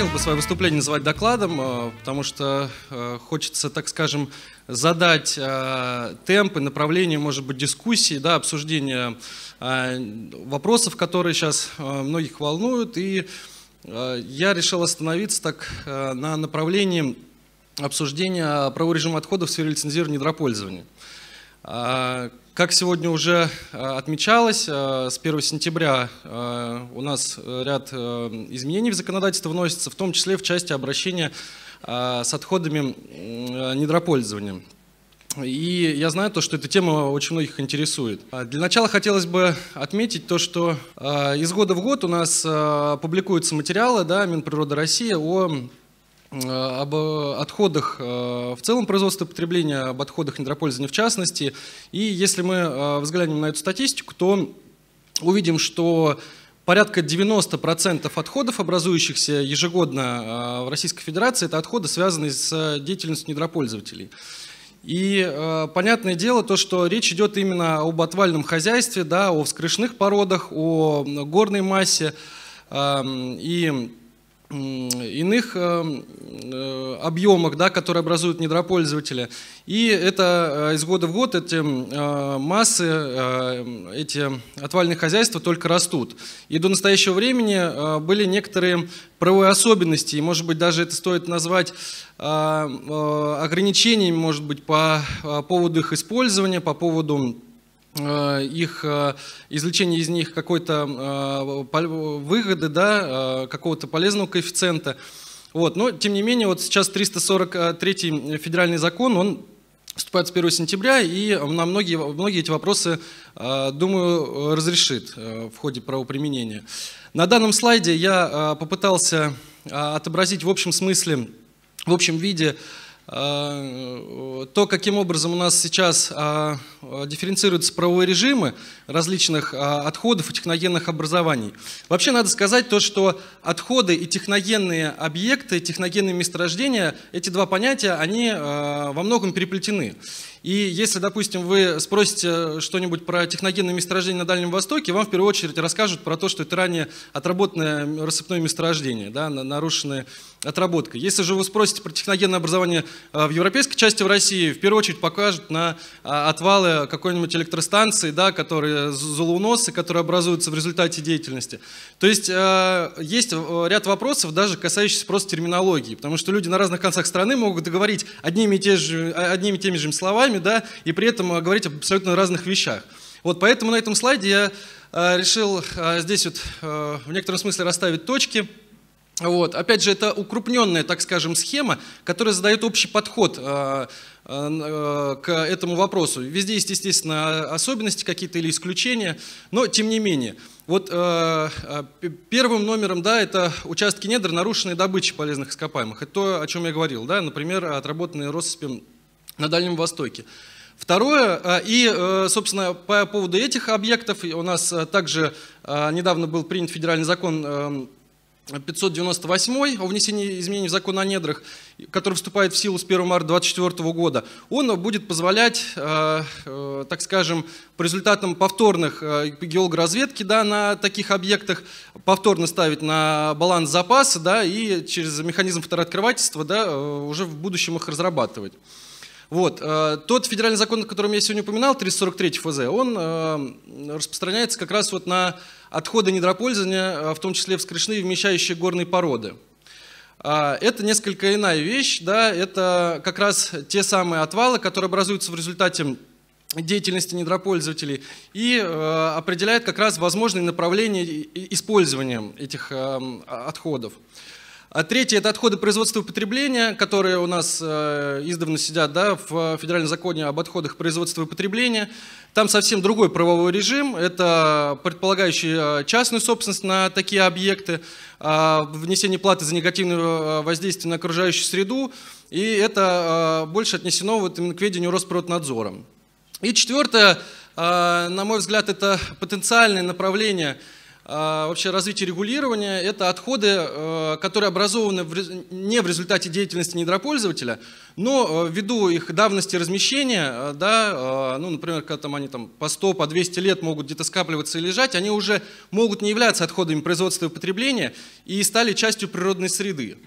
хотел бы свое выступление называть докладом, потому что хочется, так скажем, задать темпы, направление, может быть, дискуссии, да, обсуждения вопросов, которые сейчас многих волнуют. И я решил остановиться так на направлении обсуждения правового режима отходов в сфере лицензирования и недропользования. Как сегодня уже отмечалось, с 1 сентября у нас ряд изменений в законодательство вносится, в том числе в части обращения с отходами недропользования. И я знаю то, что эта тема очень многих интересует. Для начала хотелось бы отметить то, что из года в год у нас публикуются материалы, да, Минприроды России об отходах в целом производства и потребления, об отходах недропользования в частности. И если мы взглянем на эту статистику, то увидим, что порядка 90% отходов, образующихся ежегодно в Российской Федерации, это отходы, связанные с деятельностью недропользователей. И понятное дело, то, что речь идет именно об отвальном хозяйстве, да, о вскрышных породах, о горной массе и иных объемах, да, которые образуют недропользователи. И это из года в год эти массы, эти отвальные хозяйства только растут. И до настоящего времени были некоторые правовые особенности, и, может быть, даже это стоит назвать ограничениями, может быть, по поводу их использования, по поводу их извлечение из них какой-то выгоды, да, какого-то полезного коэффициента. Вот. Но, тем не менее, вот сейчас 343-й федеральный закон, он вступает с 1 сентября, и на многие эти вопросы, думаю, разрешит в ходе правоприменения. На данном слайде я попытался отобразить в общем смысле, в общем виде, то, каким образом у нас сейчас дифференцируются правовые режимы различных отходов и техногенных образований. Вообще надо сказать то, что отходы и техногенные объекты, техногенные месторождения, эти два понятия, они во многом переплетены. И если, допустим, вы спросите что-нибудь про техногенные месторождения на Дальнем Востоке, вам в первую очередь расскажут про то, что это ранее отработанное рассыпное месторождение, да, нарушенная отработка. Если же вы спросите про техногенное образование в европейской части в России, в первую очередь покажут на отвалы какой-нибудь электростанции, да, которые золоуносы, которые образуются в результате деятельности. То есть есть ряд вопросов, даже касающихся просто терминологии, потому что люди на разных концах страны могут говорить одними и теми же словами, да, и при этом говорить об абсолютно разных вещах. Вот поэтому на этом слайде я решил здесь вот в некотором смысле расставить точки. Вот. Опять же, это укрупненная, так скажем, схема, которая задает общий подход к этому вопросу. Везде есть, естественно, особенности какие-то или исключения, но тем не менее. Вот первым номером, да, это участки недр, нарушенные добычей полезных ископаемых. Это то, о чем я говорил, да, например, отработанные россыпи на Дальнем Востоке. Второе, и, собственно, по поводу этих объектов у нас также недавно был принят федеральный закон 598 о внесении изменений в закон о недрах, который вступает в силу с 1 марта 2024 года, он будет позволять, так скажем, по результатам повторных геологоразведки, да, на таких объектах повторно ставить на баланс запасы, да, и через механизм второоткрывательства, да, уже в будущем их разрабатывать. Вот. Тот федеральный закон, о котором я сегодня упоминал, 343 ФЗ, он распространяется как раз вот на отходы недропользования, в том числе вскрышные и вмещающие горные породы. Это несколько иная вещь, да, это как раз те самые отвалы, которые образуются в результате деятельности недропользователей и определяет как раз возможные направления использования этих отходов. А третье – это отходы производства и потребления, которые у нас издавна сидят, да, в федеральном законе об отходах производства и потребления. Там совсем другой правовой режим, это предполагающий частную собственность на такие объекты, внесение платы за негативное воздействие на окружающую среду, и это больше отнесено вот именно к ведению Росприроднадзора. И четвертое, на мой взгляд, это потенциальное направление вообще развития регулирования – это отходы, которые образованы не в результате деятельности недропользователя, но ввиду их давности размещения, да, ну, например, когда там они там, по 100, по 200 лет могут где-то скапливаться и лежать, они уже могут не являться отходами производства и потребления и стали частью природной среды.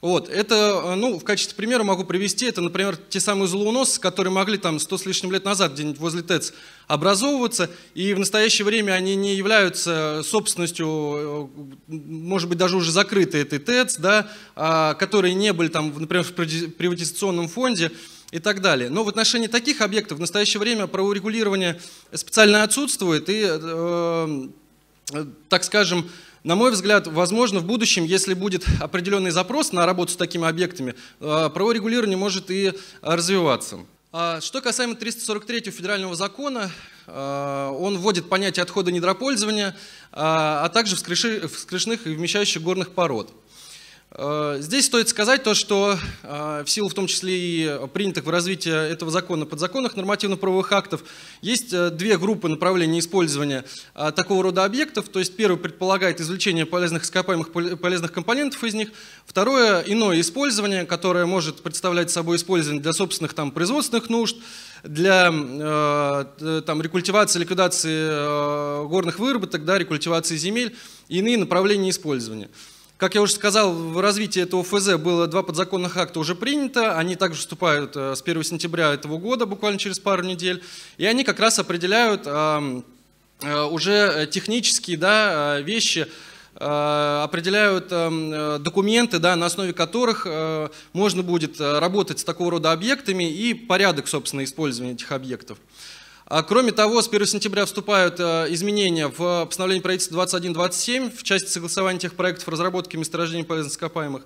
Вот, это, ну, в качестве примера могу привести, это, например, те самые золоуносы, которые могли там 100 с лишним лет назад где-нибудь возле ТЭЦ образовываться, и в настоящее время они не являются собственностью, может быть, даже уже закрытой этой ТЭЦ, да, которые не были там, например, в приватизационном фонде и так далее. Но в отношении таких объектов в настоящее время праворегулирование специально отсутствует, и, так скажем, на мой взгляд, возможно, в будущем, если будет определенный запрос на работу с такими объектами, правовое регулирование может и развиваться. Что касаемо 343 федерального закона, он вводит понятие отхода недропользования, а также вскрышных и вмещающих горных пород. Здесь стоит сказать то, что в силу в том числе и принятых в развитии этого закона подзаконных нормативно-правовых актов есть две группы направлений использования такого рода объектов. То есть первый предполагает извлечение полезных ископаемых, полезных компонентов из них. Второе — иное использование, которое может представлять собой использование для собственных там, производственных нужд, для там, рекультивации, ликвидации горных выработок, да, рекультивации земель и иные направления использования. Как я уже сказал, в развитии этого ФЗ было два подзаконных акта уже принято, они также вступают с 1 сентября этого года, буквально через пару недель, и они как раз определяют уже технические, да, вещи, определяют документы, да, на основе которых можно будет работать с такого рода объектами и порядок, собственно, использования этих объектов. Кроме того, с 1 сентября вступают изменения в постановление правительства 2127 в части согласования тех проектов разработки месторождений полезных ископаемых.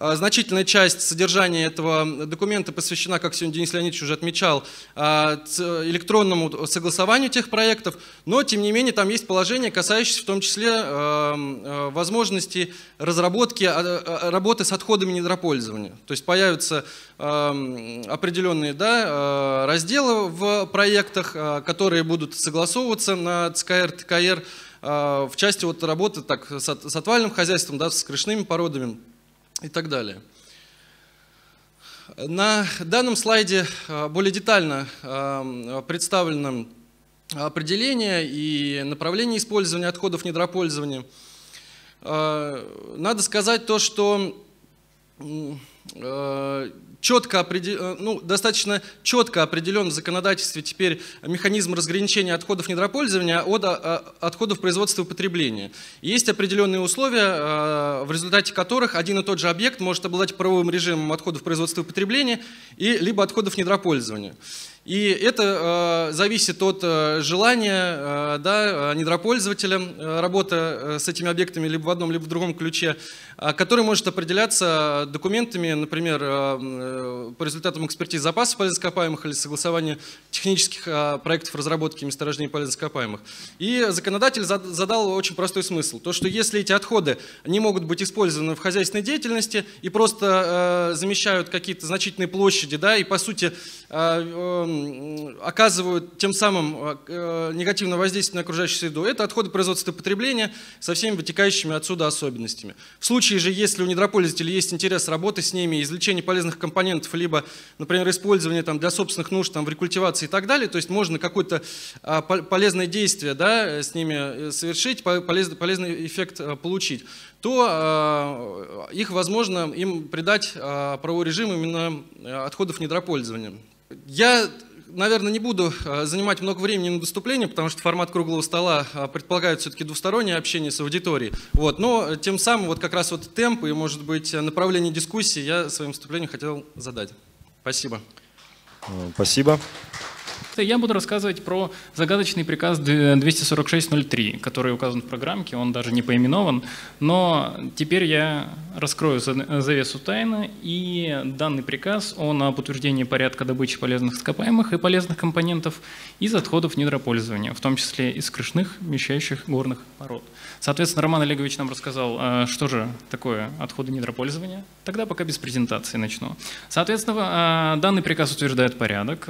Значительная часть содержания этого документа посвящена, как сегодня Денис Леонидович уже отмечал, электронному согласованию тех проектов, но, тем не менее, там есть положение, касающееся в том числе возможности разработки работы с отходами недропользования. То есть появятся определенные, да, разделы в проектах, которые будут согласовываться на ЦКР, ТКР в части вот работы так, с отвальным хозяйством, да, с крышными породами и так далее. На данном слайде более детально представлено определение и направление использования отходов недропользования. Надо сказать то, что четко достаточно четко определен в законодательстве теперь механизм разграничения отходов недропользования от отходов производства и потребления. Есть определенные условия, в результате которых один и тот же объект может обладать правовым режимом отходов производства и потребления и либо отходов недропользования. И это зависит от желания, да, недропользователя, работа с этими объектами либо в одном, либо в другом ключе, который может определяться документами, например, по результатам экспертизы запасов полезных ископаемых или согласования технических проектов разработки месторождений полезных ископаемых. И законодатель задал очень простой смысл. То, что если эти отходы не могут быть использованы в хозяйственной деятельности и просто замещают какие-то значительные площади, да, и по сути оказывают тем самым негативное воздействие на окружающую среду. Это отходы производства и потребления со всеми вытекающими отсюда особенностями. В случае же, если у недропользователя есть интерес работы с ними, извлечение полезных компонентов, либо, например, использование там, для собственных нужд там, в рекультивации и так далее, то есть можно какое-то полезное действие, да, с ними совершить, полезный эффект получить, то их возможно им придать правовой режим именно отходов недропользования. Я, наверное, не буду занимать много времени на выступление, потому что формат круглого стола предполагает все-таки двустороннее общение с аудиторией. Вот. Но тем самым вот как раз вот темп и, может быть, направление дискуссии я своим выступлением хотел задать. Спасибо. Спасибо. Я буду рассказывать про загадочный приказ 246.03, который указан в программке, он даже не поименован, но теперь я Раскрою завесу тайны. И данный приказ, он о подтверждении порядка добычи полезных ископаемых и полезных компонентов из отходов недропользования, в том числе из крышных, вмещающих горных пород. Соответственно, Роман Олегович нам рассказал, что же такое отходы недропользования. Тогда пока без презентации начну. Соответственно, данный приказ утверждает порядок,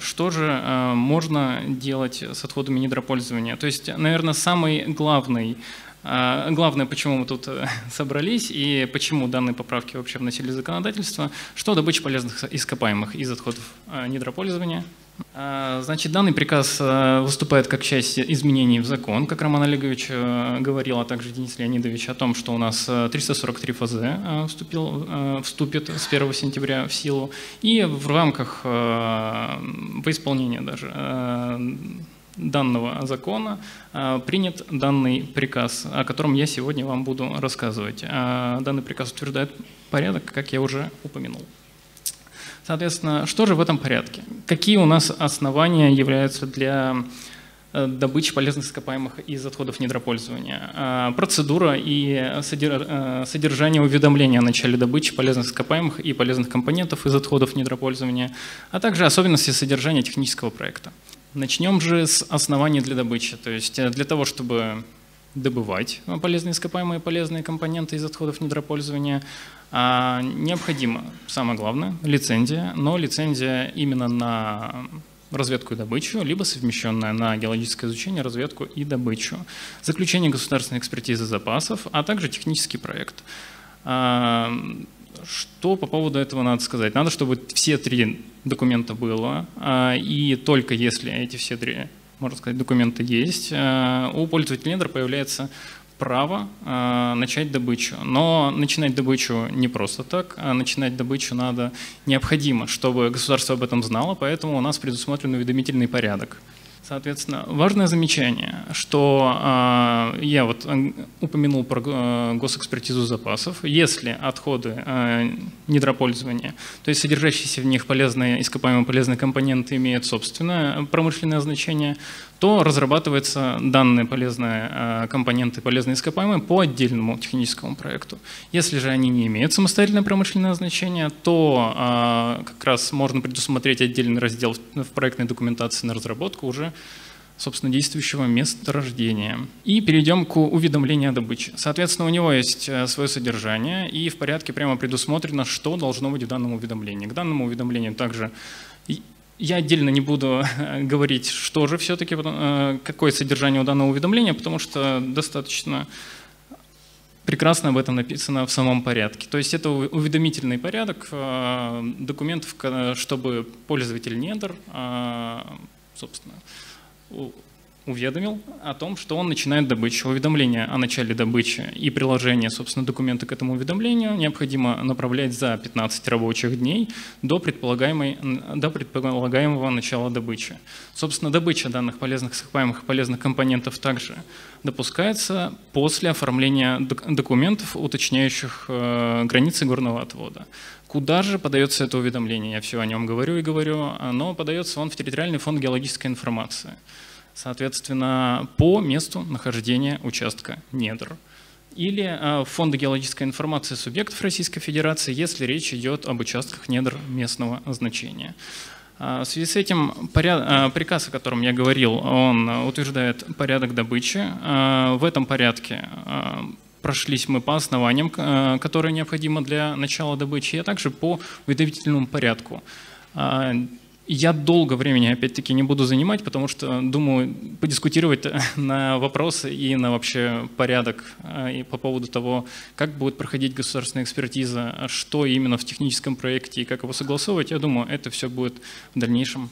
что же можно делать с отходами недропользования. То есть, наверное, самый главный главное, почему мы тут собрались и почему данные поправки вообще вносили в законодательство, что добыча полезных ископаемых из отходов недропользования. Значит, данный приказ выступает как часть изменений в закон, как Роман Олегович говорил, а также Денис Леонидович, о том, что у нас 343 ФЗ вступит с 1 сентября в силу, и в рамках по исполнению даже данного закона принят данный приказ, о котором я сегодня вам буду рассказывать. Данный приказ утверждает порядок, как я уже упомянул. Соответственно, что же в этом порядке? Какие у нас основания являются для добычи полезных ископаемых из отходов недропользования? Процедура и содержание уведомления о начале добычи полезных ископаемых и полезных компонентов из отходов недропользования, а также особенности содержания технического проекта. Начнем же с оснований для добычи. То есть для того, чтобы добывать полезные ископаемые и полезные компоненты из отходов недропользования, необходимо, самое главное, лицензия, но лицензия именно на разведку и добычу, либо совмещенная на геологическое изучение, разведку и добычу, заключение государственной экспертизы запасов, а также технический проект. Что по поводу этого надо сказать? Надо, чтобы все три документа было, и только если эти все три, можно сказать, документа есть, у пользователя недр появляется право начать добычу. Но начинать добычу не просто так, а начинать добычу надо необходимо, чтобы государство об этом знало, поэтому у нас предусмотрен уведомительный порядок. Соответственно, важное замечание, что я вот упомянул про госэкспертизу запасов. Если отходы недропользования, то есть содержащиеся в них полезные ископаемые полезные компоненты имеют собственное промышленное значение, то разрабатываются данные полезные компоненты, полезные ископаемые по отдельному техническому проекту. Если же они не имеют самостоятельное промышленное значение, то как раз можно предусмотреть отдельный раздел в проектной документации на разработку уже, собственно, действующего месторождения. И перейдем к уведомлению о добыче. Соответственно, у него есть свое содержание, и в порядке прямо предусмотрено, что должно быть в данном уведомлении. К данному уведомлению также... Я отдельно не буду говорить, что же все-таки, какое содержание у данного уведомления, потому что достаточно прекрасно об этом написано в самом порядке. То есть это уведомительный порядок документов, чтобы пользователь недр, собственно, уведомил о том, что он начинает добычу. Уведомление о начале добычи и приложение, собственно, документа к этому уведомлению необходимо направлять за 15 рабочих дней до предполагаемого начала добычи. Собственно, добыча данных полезных ископаемых и полезных компонентов также допускается после оформления документов, уточняющих границы горного отвода. Куда же подается это уведомление? Я все о нем говорю и говорю, но подается он в Федеральный фонд геологической информации, соответственно, по месту нахождения участка недр. Или в Фонд геологической информации субъектов Российской Федерации, если речь идет об участках недр местного значения. В связи с этим приказ, о котором я говорил, он утверждает порядок добычи. В этом порядке прошлись мы по основаниям, которые необходимы для начала добычи, а также по уведомительному порядку. Я долго времени, опять-таки, не буду занимать, потому что, думаю, подискутировать на вопросы и на вообще порядок и по поводу того, как будет проходить государственная экспертиза, что именно в техническом проекте и как его согласовывать, я думаю, это все будет в дальнейшем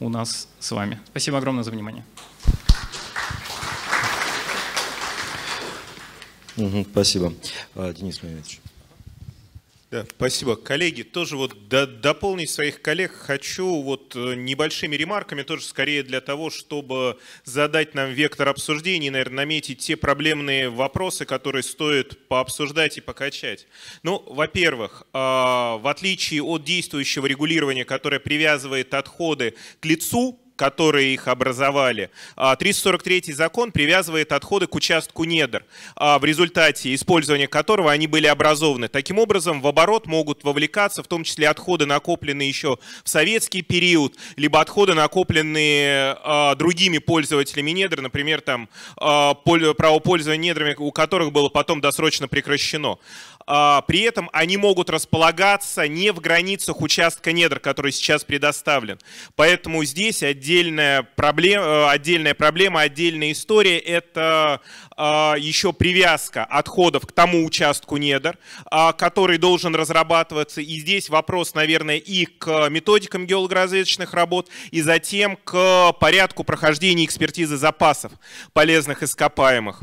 у нас с вами. Спасибо огромное за внимание. Спасибо. Денис Леонидович. Да, спасибо. Коллеги, тоже вот дополнить своих коллег хочу вот небольшими ремарками, тоже скорее для того, чтобы задать нам вектор обсуждений, наверное, наметить те проблемные вопросы, которые стоит пообсуждать и покачать. Ну, во-первых, в отличие от действующего регулирования, которое привязывает отходы к лицу, которые их образовали. 343-й закон привязывает отходы к участку недр, в результате использования которого они были образованы. Таким образом, в оборот могут вовлекаться в том числе отходы, накопленные еще в советский период, либо отходы, накопленные другими пользователями недр, например, там, право пользования недрами, у которых было потом досрочно прекращено. При этом они могут располагаться не в границах участка недр, который сейчас предоставлен. Поэтому здесь отдельная проблема, отдельная история – это еще привязка отходов к тому участку недр, который должен разрабатываться. И здесь вопрос, наверное, и к методикам геолого-разведочных работ, и затем к порядку прохождения экспертизы запасов полезных ископаемых.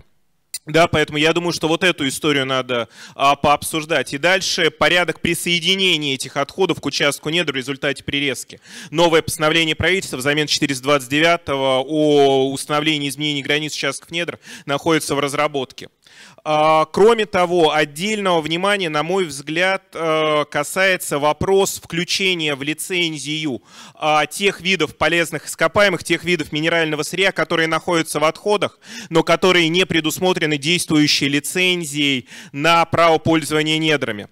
Да, поэтому я думаю, что вот эту историю надо пообсуждать. И дальше порядок присоединения этих отходов к участку недр в результате прирезки. Новое постановление правительства взамен 429-го о установлении изменений границ участков недр находится в разработке. Кроме того, отдельного внимания, на мой взгляд, касается вопрос включения в лицензию тех видов полезных ископаемых, тех видов минерального сырья, которые находятся в отходах, но которые не предусмотрены действующей лицензией на право пользования недрами.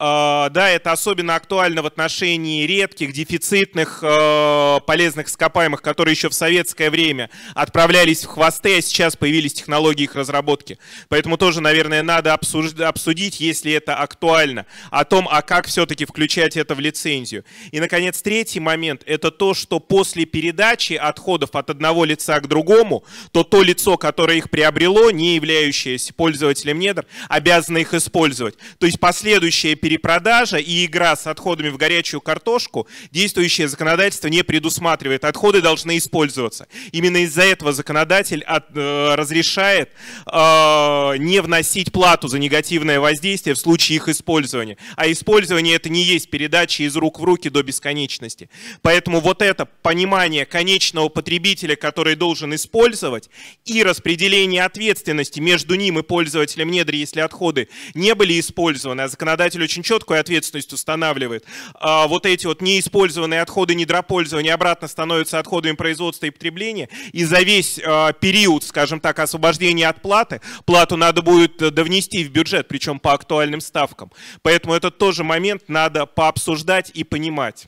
Да, это особенно актуально в отношении редких, дефицитных полезных ископаемых, которые еще в советское время отправлялись в хвосты, а сейчас появились технологии их разработки. Поэтому тоже, наверное, надо обсудить, если это актуально, о том, а как все-таки включать это в лицензию. И, наконец, третий момент – это то, что после передачи отходов от одного лица к другому, то лицо, которое их приобрело, не являющееся пользователем недр, обязано их использовать. То есть последующее перепродажа и игра с отходами в горячую картошку действующее законодательство не предусматривает. Отходы должны использоваться. Именно из-за этого законодатель разрешает не вносить плату за негативное воздействие в случае их использования. А использование это не есть передача из рук в руки до бесконечности. Поэтому вот это понимание конечного потребителя, который должен использовать, и распределение ответственности между ним и пользователем недр, если отходы не были использованы, а законодатель очень четкую ответственность устанавливает. Вот эти вот неиспользованные отходы недропользования обратно становятся отходами производства и потребления. И за весь период, скажем так, освобождения от платы, плату надо будет довнести в бюджет, причем по актуальным ставкам. Поэтому этот тоже момент надо пообсуждать и понимать.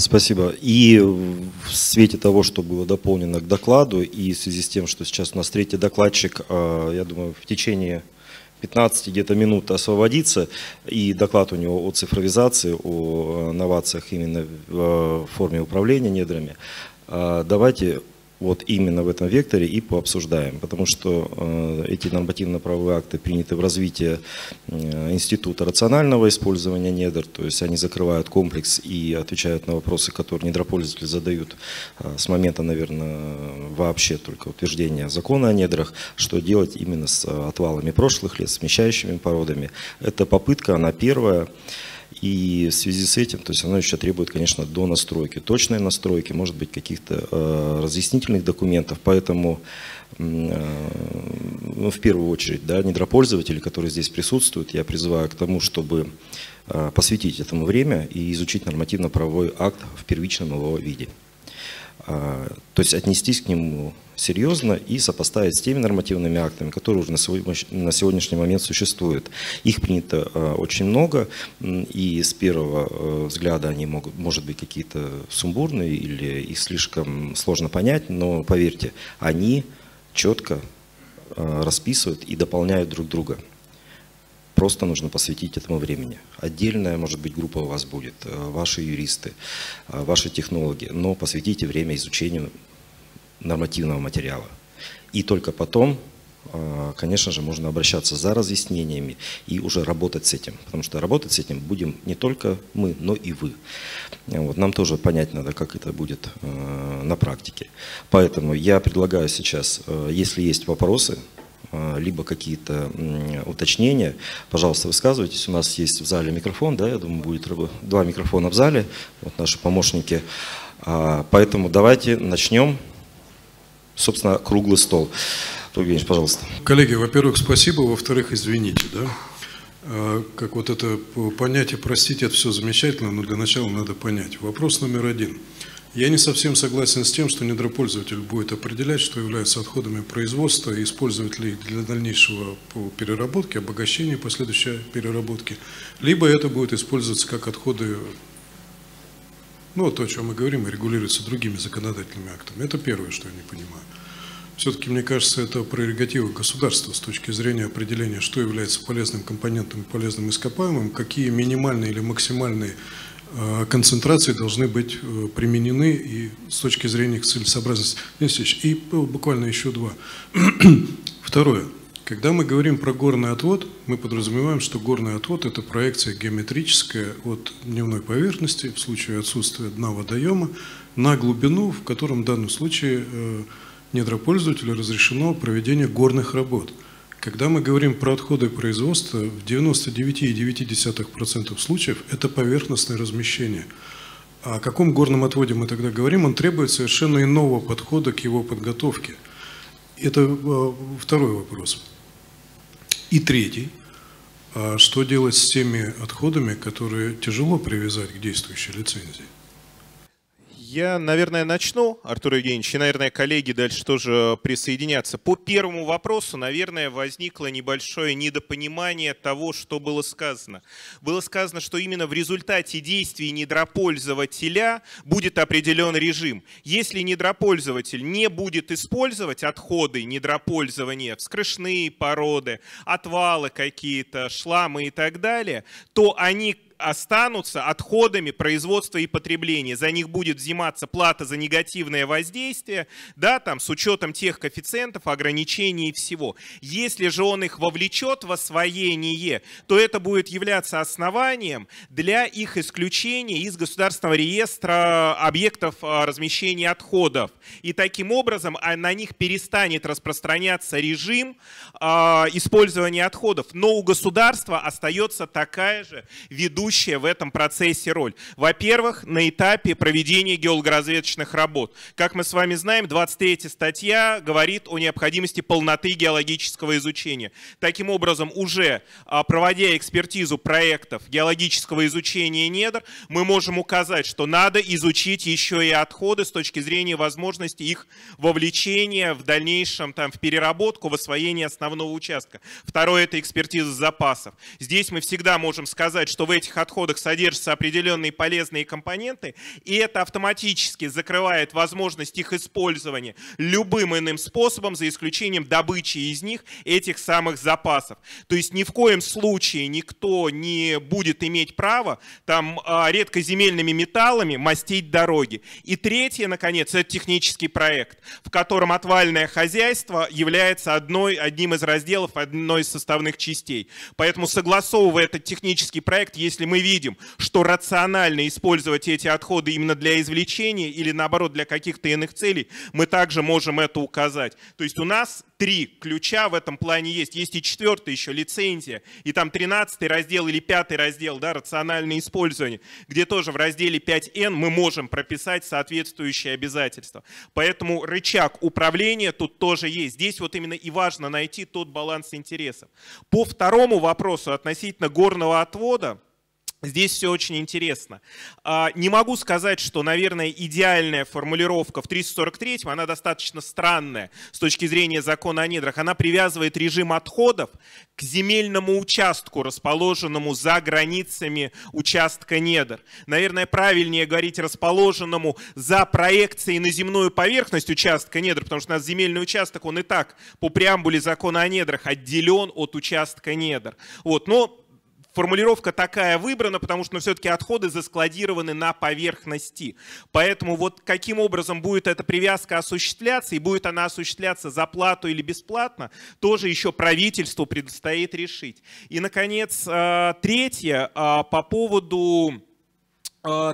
Спасибо. И в свете того, что было дополнено к докладу, и в связи с тем, что сейчас у нас третий докладчик, я думаю, в течение 15 где-то минут освободиться, и доклад у него о цифровизации, о новациях именно в форме управления недрами. Давайте вот именно в этом векторе и пообсуждаем, потому что эти нормативно-правовые акты приняты в развитии института рационального использования недр, то есть они закрывают комплекс и отвечают на вопросы, которые недропользователи задают с момента, наверное, вообще только утверждения закона о недрах, что делать именно с отвалами прошлых лет, с смещающими породами. Эта попытка, она первая. И в связи с этим, то есть оно еще требует, конечно, до настройки, точной настройки, может быть, каких-то разъяснительных документов. Поэтому, в первую очередь, да, недропользователи, которые здесь присутствуют, я призываю к тому, чтобы посвятить этому время и изучить нормативно-правовой акт в первичном его виде. То есть отнестись к нему серьезно и сопоставить с теми нормативными актами, которые уже на сегодняшний момент существуют. Их принято очень много, и с первого взгляда они могут, может быть, какие-то сумбурные или их слишком сложно понять, но поверьте, они четко расписывают и дополняют друг друга. Просто нужно посвятить этому времени. Отдельная, может быть, группа у вас будет, ваши юристы, ваши технологи, но посвятите время изучению нормативного материала. И только потом, конечно же, можно обращаться за разъяснениями и уже работать с этим. Потому что работать с этим будем не только мы, но и вы. Вот, нам тоже понять надо, как это будет на практике. Поэтому я предлагаю сейчас, если есть вопросы, либо какие-то уточнения, пожалуйста, высказывайтесь. У нас есть в зале микрофон, да, я думаю, будет два микрофона в зале, вот наши помощники. Поэтому давайте начнем, собственно, круглый стол. Артур Евгеньевич, пожалуйста. Коллеги, во-первых, спасибо, во-вторых, извините, да, как вот это понятие, простите, это все замечательно, но для начала надо понять. Вопрос номер один. Я не совсем согласен с тем, что недропользователь будет определять, что является отходами производства и использовать ли их для дальнейшего переработки, обогащения и последующей переработки, либо это будет использоваться как отходы, ну, то, о чем мы говорим, и регулируется другими законодательными актами. Это первое, что я не понимаю. Все-таки, мне кажется, это прерогатива государства с точки зрения определения, что является полезным компонентом, полезным ископаемым, какие минимальные или максимальные концентрации должны быть применены и с точки зрения их целесообразности. И буквально еще два. Второе. Когда мы говорим про горный отвод, мы подразумеваем, что горный отвод – это проекция геометрическая от дневной поверхности, в случае отсутствия дна водоема, на глубину, в котором в данном случае недропользователю разрешено проведение горных работ. Когда мы говорим про отходы производства, в 99,9% случаев это поверхностное размещение. О каком горном отводе мы тогда говорим? Он требует совершенно иного подхода к его подготовке. Это второй вопрос. И третий. Что делать с теми отходами, которые тяжело привязать к действующей лицензии? Я, наверное, начну, Артур Евгеньевич, и, наверное, коллеги дальше тоже присоединятся. По первому вопросу, наверное, возникло небольшое недопонимание того, что было сказано. Было сказано, что именно в результате действий недропользователя будет определен режим. Если недропользователь не будет использовать отходы недропользования, вскрышные породы, отвалы какие-то, шламы и так далее, то они останутся отходами производства и потребления. За них будет взиматься плата за негативное воздействие, да, там, с учетом тех коэффициентов, ограничений и всего. Если же он их вовлечет в освоение, то это будет являться основанием для их исключения из государственного реестра объектов размещения отходов. И таким образом на них перестанет распространяться режим использования отходов. Но у государства остается такая же ведущая в этом процессе роль. Во-первых, на этапе проведения геологоразведочных работ. Как мы с вами знаем, 23-я статья говорит о необходимости полноты геологического изучения. Таким образом, уже проводя экспертизу проектов геологического изучения недр, мы можем указать, что надо изучить еще и отходы с точки зрения возможности их вовлечения в дальнейшем там, в переработку, в освоение основного участка. Второе – это экспертиза запасов. Здесь мы всегда можем сказать, что в этих отходах содержатся определенные полезные компоненты, и это автоматически закрывает возможность их использования любым иным способом, за исключением добычи из них этих самых запасов. То есть ни в коем случае никто не будет иметь права там редкоземельными металлами мастить дороги. И третье, наконец, это технический проект, в котором отвальное хозяйство является одним из разделов, одной из составных частей. Поэтому, согласовывая этот технический проект, если мы видим, что рационально использовать эти отходы именно для извлечения или, наоборот, для каких-то иных целей, мы также можем это указать. То есть у нас три ключа в этом плане есть. Есть и четвертый еще, лицензия, и там 13-й раздел или 5-й раздел, да, рациональное использование, где тоже в разделе 5Н мы можем прописать соответствующие обязательства. Поэтому рычаг управления тут тоже есть. Здесь вот именно и важно найти тот баланс интересов. По второму вопросу относительно горного отвода, здесь все очень интересно. Не могу сказать, что, наверное, идеальная формулировка в 343-м, она достаточно странная с точки зрения закона о недрах. Она привязывает режим отходов к земельному участку, расположенному за границами участка недр. Наверное, правильнее говорить расположенному за проекцией на земную поверхность участка недр, потому что у нас земельный участок, он и так по преамбуле закона о недрах отделен от участка недр. Вот, но формулировка такая выбрана, потому что, ну, все-таки отходы заскладированы на поверхности. Поэтому вот каким образом будет эта привязка осуществляться, и будет она осуществляться за плату или бесплатно, тоже еще правительству предстоит решить. И, наконец, третье, по поводу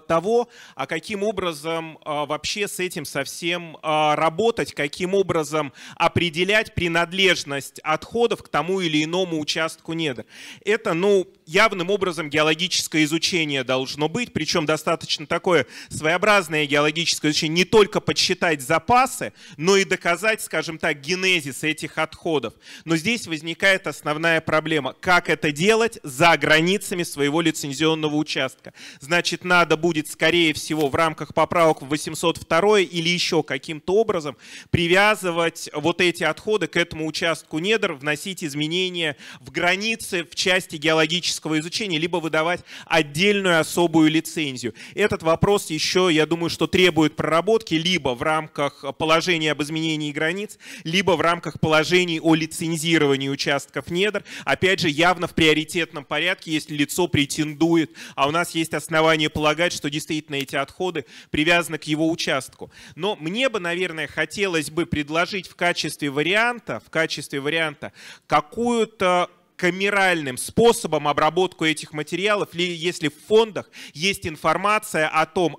того, а каким образом вообще с этим совсем работать, каким образом определять принадлежность отходов к тому или иному участку недр. Это, ну, явным образом геологическое изучение должно быть, причем достаточно такое своеобразное геологическое изучение, не только подсчитать запасы, но и доказать, скажем так, генезис этих отходов. Но здесь возникает основная проблема, как это делать за границами своего лицензионного участка. Значит, на надо будет, скорее всего, в рамках поправок 802 или еще каким-то образом привязывать вот эти отходы к этому участку недр, вносить изменения в границы в части геологического изучения, либо выдавать отдельную особую лицензию. Этот вопрос еще, я думаю, что требует проработки либо в рамках положения об изменении границ, либо в рамках положений о лицензировании участков недр. Опять же, явно в приоритетном порядке, если лицо претендует, а у нас есть основания полагать, что действительно эти отходы привязаны к его участку. Но мне бы, наверное, хотелось бы предложить в качестве варианта какую-то камеральным способом обработку этих материалов, если в фондах есть информация о том,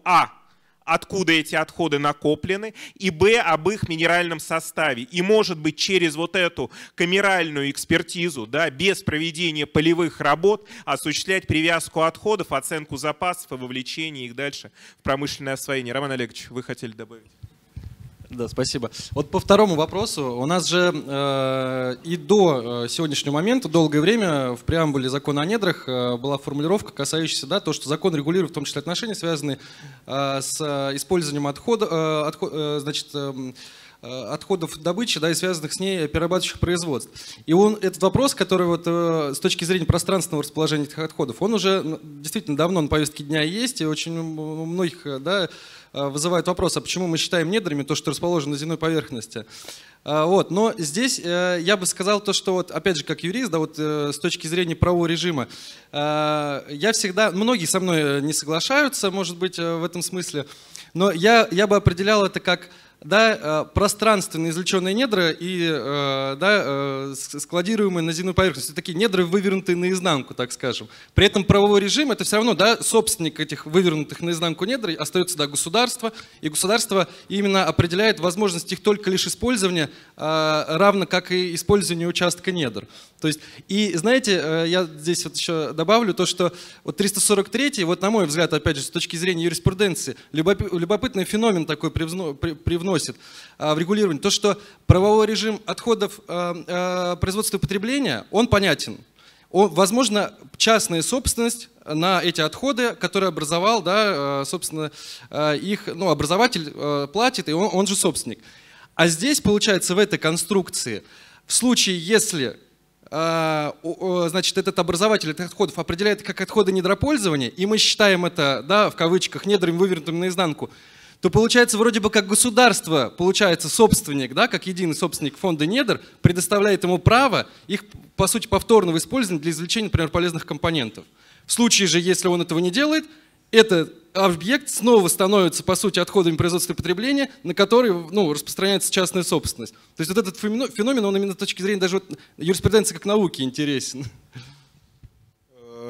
откуда эти отходы накоплены, и б, об их минеральном составе. И, может быть, через вот эту камеральную экспертизу, да, без проведения полевых работ, осуществлять привязку отходов, оценку запасов и вовлечение их дальше в промышленное освоение. Роман Олегович, вы хотели добавить? Да, спасибо. Вот по второму вопросу. У нас же и до сегодняшнего момента долгое время в преамбуле закона о недрах была формулировка, касающаяся того, что закон регулирует в том числе отношения, связанные с использованием отходов добычи, да, и связанных с ней перерабатывающих производств. И этот вопрос, который вот, с точки зрения пространственного расположения этих отходов, он уже действительно давно на повестке дня есть, и очень у многих, да, вызывает вопрос, а почему мы считаем недрами то, что расположено на земной поверхности. Вот. Но здесь я бы сказал то, что, вот, опять же, как юрист, да, вот, с точки зрения правового режима, я всегда, многие со мной не соглашаются, может быть, в этом смысле, но я бы определял это как, да, пространственные извлеченные недра и, да, складируемые на земную поверхность. Это такие недра, вывернутые наизнанку, так скажем. При этом правовой режим — это все равно, да, собственник этих вывернутых наизнанку недр остается, да, государство. И государство именно определяет возможность их только лишь использования, равно как и использование участка недр. То есть, и знаете, я здесь вот еще добавлю то, что вот 343-й, вот на мой взгляд, опять же, с точки зрения юриспруденции, любопытный феномен такой привносит в регулирование. То, что правовой режим отходов производства и потребления, он понятен. Возможно, частная собственность на эти отходы, которые образовал, да, собственно, их, ну, образователь платит, и он же собственник. А здесь, получается, в этой конструкции, в случае, если, значит, этот образователь этих отходов определяет как отходы недропользования, и мы считаем это, да, в кавычках, недрами, вывернутым наизнанку, то получается, вроде бы как государство, получается, собственник, да, как единый собственник фонда недр, предоставляет ему право их, по сути, повторного использования для извлечения, например, полезных компонентов. В случае же, если он этого не делает, этот объект снова становится, по сути, отходами производства и потребления, на который, ну, распространяется частная собственность. То есть вот этот феномен, он именно с точки зрения даже вот юриспруденции как науки интересен.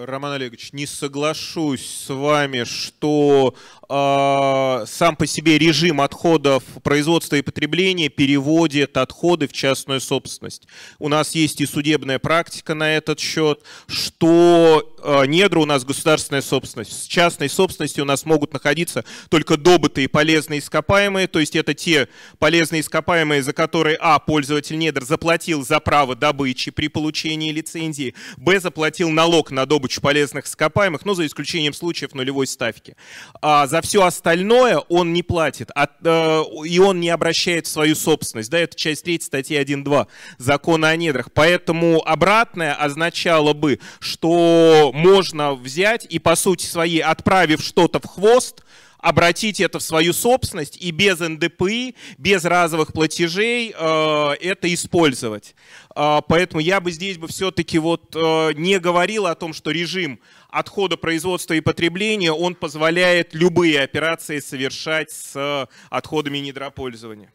Роман Олегович, не соглашусь с вами, что сам по себе режим отходов производства и потребления переводит отходы в частную собственность. У нас есть и судебная практика на этот счет, что недра у нас государственная собственность. С частной собственностью у нас могут находиться только добытые полезные ископаемые, то есть это те полезные ископаемые, за которые, пользователь недр заплатил за право добычи при получении лицензии, заплатил налог на добычу полезных ископаемых, но за исключением случаев нулевой ставки. А за все остальное он не платит, и он не обращает в свою собственность. Да, это часть 3 статьи 1.2 закона о недрах. Поэтому обратное означало бы, что можно взять и, по сути своей, отправив что-то в хвост, обратить это в свою собственность и без НДПИ, без разовых платежей это использовать. Поэтому я бы здесь все-таки не говорил о том, что режим отхода производства и потребления, он позволяет любые операции совершать с отходами недропользования.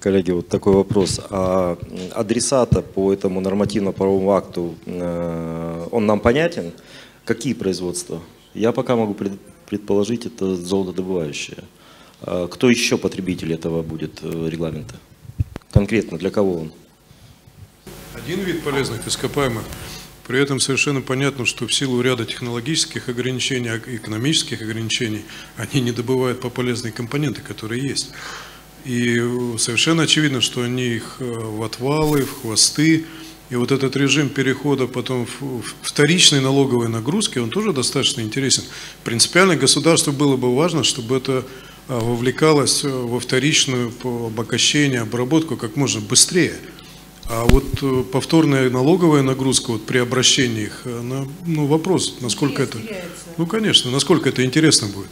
Коллеги, вот такой вопрос. А адресата по этому нормативно-правовому акту, он нам понятен? Какие производства? Я пока могу предположить, это золотодобывающее. Кто еще потребитель этого будет регламента? Конкретно для кого он? Один вид полезных ископаемых. При этом совершенно понятно, что в силу ряда технологических ограничений, экономических ограничений, они не добывают по полезные компоненты, которые есть. И совершенно очевидно, что они их в отвалы, в хвосты И вот этот режим перехода потом в вторичной налоговой нагрузки, он тоже достаточно интересен. Принципиально государству было бы важно, чтобы это вовлекалось во вторичную обогащение, обработку как можно быстрее. А вот повторная налоговая нагрузка вот при обращении их, ну, вопрос, насколько это... Ну, конечно, насколько это интересно будет.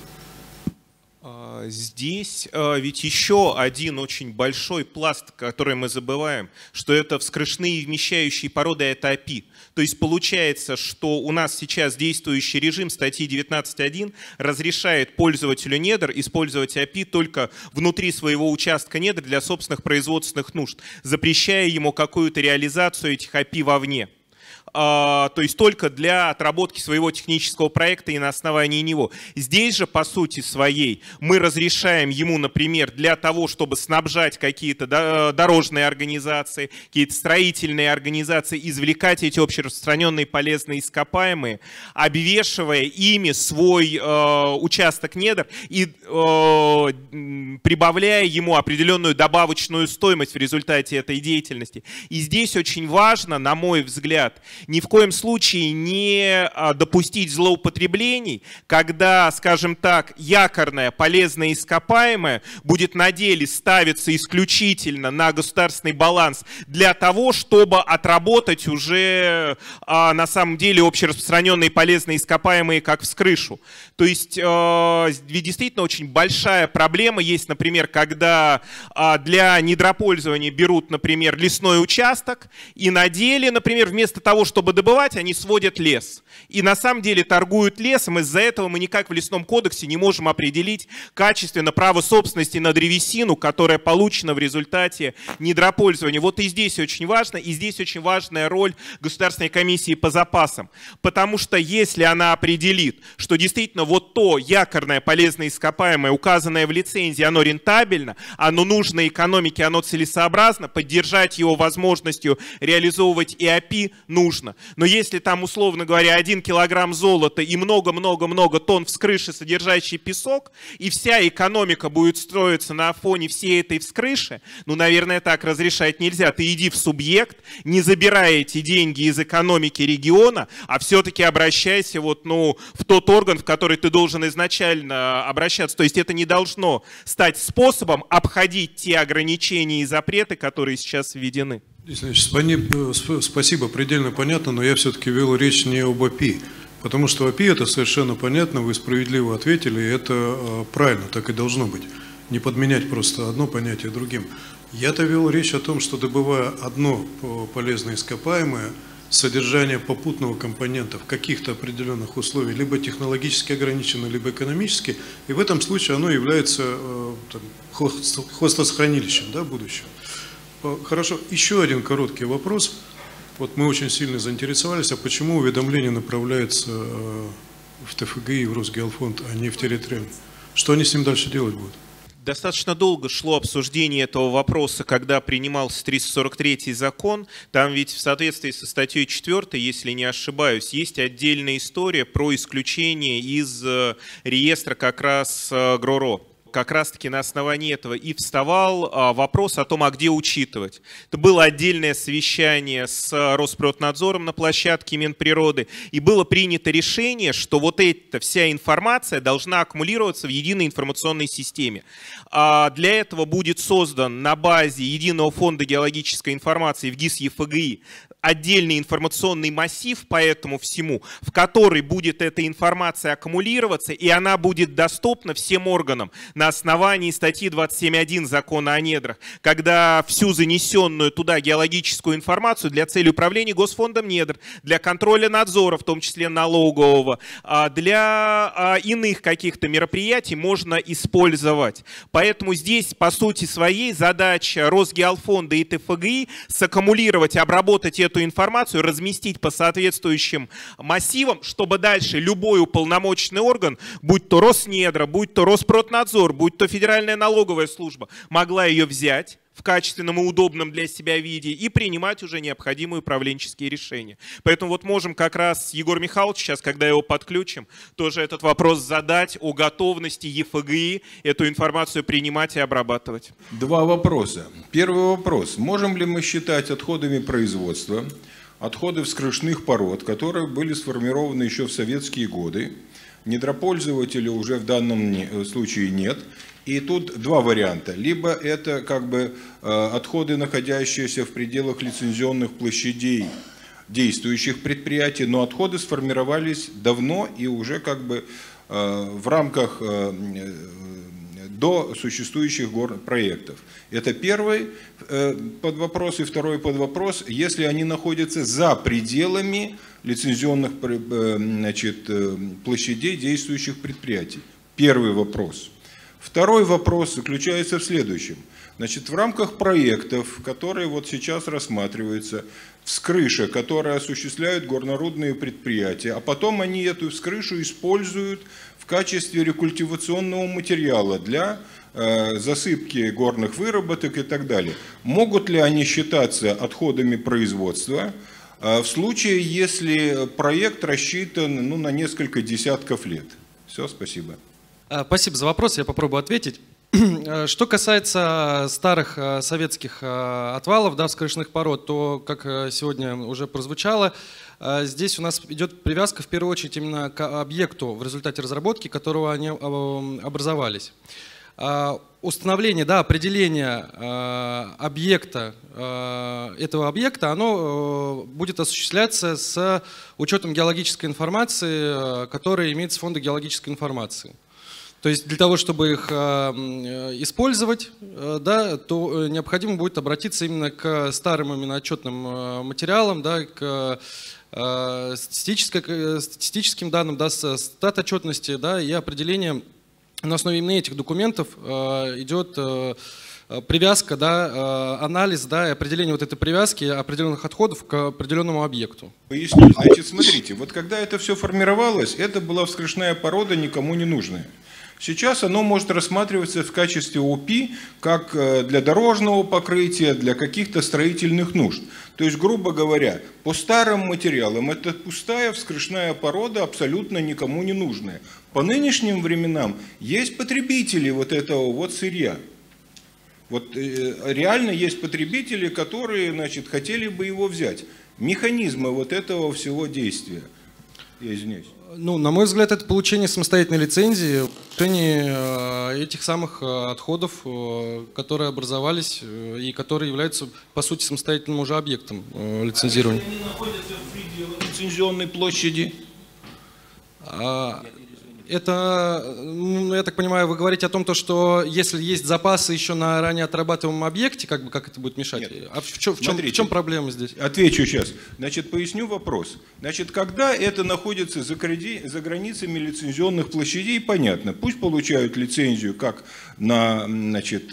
Здесь ведь еще один очень большой пласт, который мы забываем, что это вскрышные вмещающие породы, это АПИ. То есть получается, что у нас сейчас действующий режим статьи 19.1 разрешает пользователю недр использовать АПИ только внутри своего участка недр для собственных производственных нужд, запрещая ему какую-то реализацию этих АПИ вовне. То есть только для отработки своего технического проекта и на основании него. Здесь же, по сути своей, мы разрешаем ему, например, для того, чтобы снабжать какие-то дорожные организации, какие-то строительные организации, извлекать эти общераспространенные полезные ископаемые, обвешивая ими свой участок недр и прибавляя ему определенную добавочную стоимость в результате этой деятельности. И здесь очень важно, на мой взгляд, ни в коем случае не допустить злоупотреблений, когда, скажем так, якорное, полезное ископаемое будет на деле ставиться исключительно на государственный баланс для того, чтобы отработать уже на самом деле общераспространенные полезные ископаемые как вскрышу. То есть ведь действительно очень большая проблема есть, например, когда для недропользования берут, например, лесной участок и на деле, например, вместо того, чтобы добывать, они сводят лес. И на самом деле торгуют лесом. Из-за этого мы никак в лесном кодексе не можем определить качественно право собственности на древесину, которая получена в результате недропользования. Вот и здесь очень важно, и здесь очень важная роль Государственной комиссии по запасам. Потому что если она определит, что действительно вот то якорное, полезное ископаемое, указанное в лицензии, оно рентабельно, оно нужно экономике, оно целесообразно, поддержать его возможностью реализовывать и АПИ нужно. Но если там, условно говоря, 1 килограмм золота и много-много-много тонн вскрыши, содержащий песок, и вся экономика будет строиться на фоне всей этой вскрыши, ну, наверное, так разрешать нельзя. Ты иди в субъект, не забирай эти деньги из экономики региона, а все-таки обращайся вот, ну, в тот орган, в который ты должен изначально обращаться. То есть это не должно стать способом обходить те ограничения и запреты, которые сейчас введены. Спасибо, предельно понятно, но я все-таки вел речь не об АПИ, потому что АПИ это совершенно понятно, вы справедливо ответили, это правильно, так и должно быть. Не подменять просто одно понятие другим. Я-то вел речь о том, что добывая одно полезное ископаемое, содержание попутного компонента в каких-то определенных условиях, либо технологически ограничено, либо экономически, и в этом случае оно является там, хвостосохранилищем, да, будущего. Хорошо, еще один короткий вопрос. Вот мы очень сильно заинтересовались, а почему уведомление направляется в ТФГ и в Росгеолфонд, а не в территориальный? Что они с ним дальше делать будут? Достаточно долго шло обсуждение этого вопроса, когда принимался 343-й закон. Там ведь в соответствии со статьей 4, если не ошибаюсь, есть отдельная история про исключение из реестра как раз ГРОРО. Как раз-таки на основании этого и вставал вопрос о том, а где учитывать. Это было отдельное совещание с Росприроднадзором на площадке Минприроды, и было принято решение, что вот эта вся информация должна аккумулироваться в единой информационной системе. Для этого будет создан на базе Единого фонда геологической информации в ГИС ЕФГИ отдельный информационный массив по этому всему, в который будет эта информация аккумулироваться, и она будет доступна всем органам на основании статьи 27.1 закона о недрах, когда всю занесенную туда геологическую информацию для цели управления Госфондом недр, для контроля надзора, в том числе налогового, для иных каких-то мероприятий можно использовать. Поэтому здесь, по сути своей, задача Росгеолфонда и ТФГИ саккумулировать, обработать эту информацию, разместить по соответствующим массивам, чтобы дальше любой уполномоченный орган, будь то Роснедра, будь то Росприроднадзор, будь то Федеральная налоговая служба, могла ее взять в качественном и удобном для себя виде и принимать уже необходимые управленческие решения. Поэтому вот можем как раз Егор Михайлович сейчас, когда его подключим, тоже этот вопрос задать о готовности ЕФГИ эту информацию принимать и обрабатывать. Два вопроса. Первый вопрос. Можем ли мы считать отходами производства Отходы вскрышных пород, которые были сформированы еще в советские годы, недропользователя уже в данном случае нет. И тут два варианта. Либо это как бы отходы, находящиеся в пределах лицензионных площадей действующих предприятий, но отходы сформировались давно и уже как бы в рамках до существующих проектов. Это первый подвопрос. И второй подвопрос, если они находятся за пределами лицензионных, значит, площадей действующих предприятий. Первый вопрос. Второй вопрос заключается в следующем. Значит, в рамках проектов, которые вот сейчас рассматриваются, вскрыша, которые осуществляют горнорудные предприятия, а потом они эту вскрышу используют в качестве рекультивационного материала для засыпки горных выработок и так далее. Могут ли они считаться отходами производства в случае, если проект рассчитан, ну, на несколько десятков лет? Все, спасибо. Спасибо за вопрос, я попробую ответить. Что касается старых советских отвалов, да, вскрышных пород, то, как сегодня уже прозвучало, здесь у нас идет привязка в первую очередь именно к объекту в результате разработки, которого они образовались. Установление, да, определение объекта, этого объекта, оно будет осуществляться с учетом геологической информации, которая имеется в фонде геологической информации. То есть для того, чтобы их использовать, да, то необходимо будет обратиться именно к старым именно отчетным материалам, да, к статистическим данным, да, стат отчетности, да, и определение. На основе именно этих документов идет привязка, да, анализ, да, и определение вот этой привязки определенных отходов к определенному объекту. Поясню. Значит, смотрите, вот когда это все формировалось, это была вскрышная порода, никому не нужная. Сейчас оно может рассматриваться в качестве ОПИ, как для дорожного покрытия, для каких-то строительных нужд. То есть, грубо говоря, по старым материалам это пустая вскрышная порода, абсолютно никому не нужная. По нынешним временам есть потребители вот этого вот сырья. Вот реально есть потребители, которые, значит, хотели бы его взять. Механизмы вот этого всего действия. Я извиняюсь. Ну, на мой взгляд, это получение самостоятельной лицензии, получение этих самых отходов, которые образовались и которые являются, по сути, самостоятельным уже объектом лицензирования. А если они находятся в пределах лицензионной площади? Это, я так понимаю, вы говорите о том, что если есть запасы еще на ранее отрабатываемом объекте, как бы, как это будет мешать? Нет. А в чем проблема здесь? Отвечу сейчас. Значит, поясню вопрос. Значит, когда это находится за границами лицензионных площадей, понятно, пусть получают лицензию как на, значит,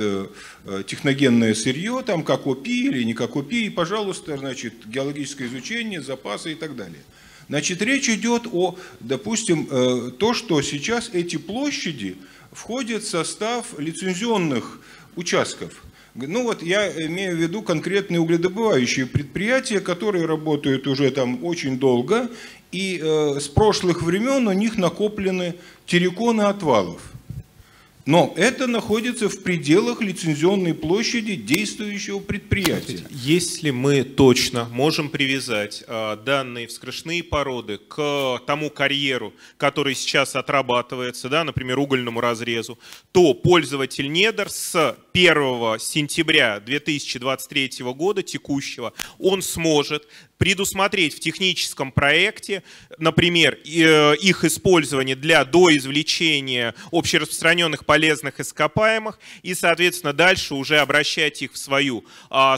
техногенное сырье, там как ОПИ или не как ОПИ, и, пожалуйста, значит, геологическое изучение, запасы и так далее. Значит, речь идет о, допустим, то, что сейчас эти площади входят в состав лицензионных участков. Ну вот я имею в виду конкретные угледобывающие предприятия, которые работают уже там очень долго, и с прошлых времен у них накоплены терриконы отвалов. Но это находится в пределах лицензионной площади действующего предприятия. Если мы точно можем привязать данные вскрышные породы к тому карьеру, который сейчас отрабатывается, да, например, угольному разрезу, то пользователь недр с 1 сентября 2023 года текущего, он сможет предусмотреть в техническом проекте, например, их использование для доизвлечения общераспространенных полезных ископаемых и, соответственно, дальше уже обращать их в свою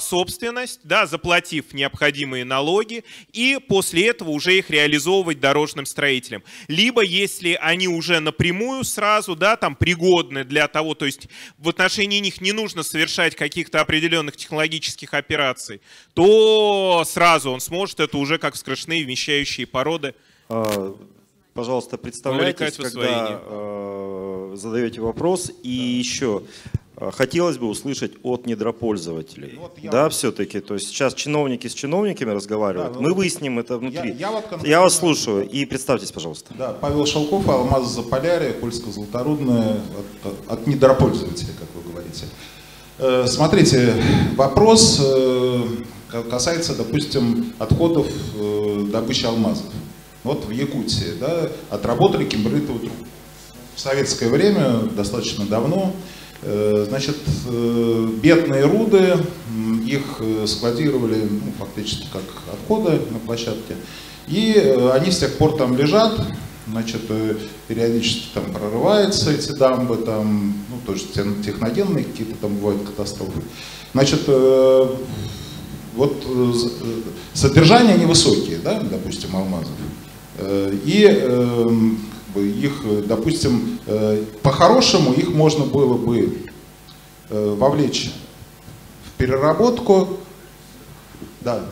собственность, да, заплатив необходимые налоги, и после этого уже их реализовывать дорожным строителям. Либо, если они уже напрямую сразу, да, там пригодны для того, то есть в отношении них не нужно совершать каких-то определенных технологических операций, то сразу он сможет это уже как вскрышные вмещающие породы. Пожалуйста, представляйтесь, когда задаете вопрос. И еще хотелось бы услышать от недропользователей. Вот да, все-таки. То есть сейчас чиновники с чиновниками разговаривают. Да, мы выясним это внутри. Я вас слушаю. И представьтесь, пожалуйста. Да, Павел Шелков, Алмаз Заполярье, Кольско-золоторудное. От недропользователей, как вы говорите. Смотрите, вопрос касается, допустим, отходов добычи алмазов. Вот в Якутии, да, отработали кимбритовую трубу. В советское время, достаточно давно, значит, бедные руды, их складировали, ну, фактически как отходы на площадке, и они с тех пор там лежат, значит, периодически там прорываются эти дамбы, там, ну, то есть техногенные какие-то там бывают катастрофы. Значит, вот содержания невысокие, да, допустим, алмазов, и их, допустим, по-хорошему их можно было бы вовлечь в переработку, да.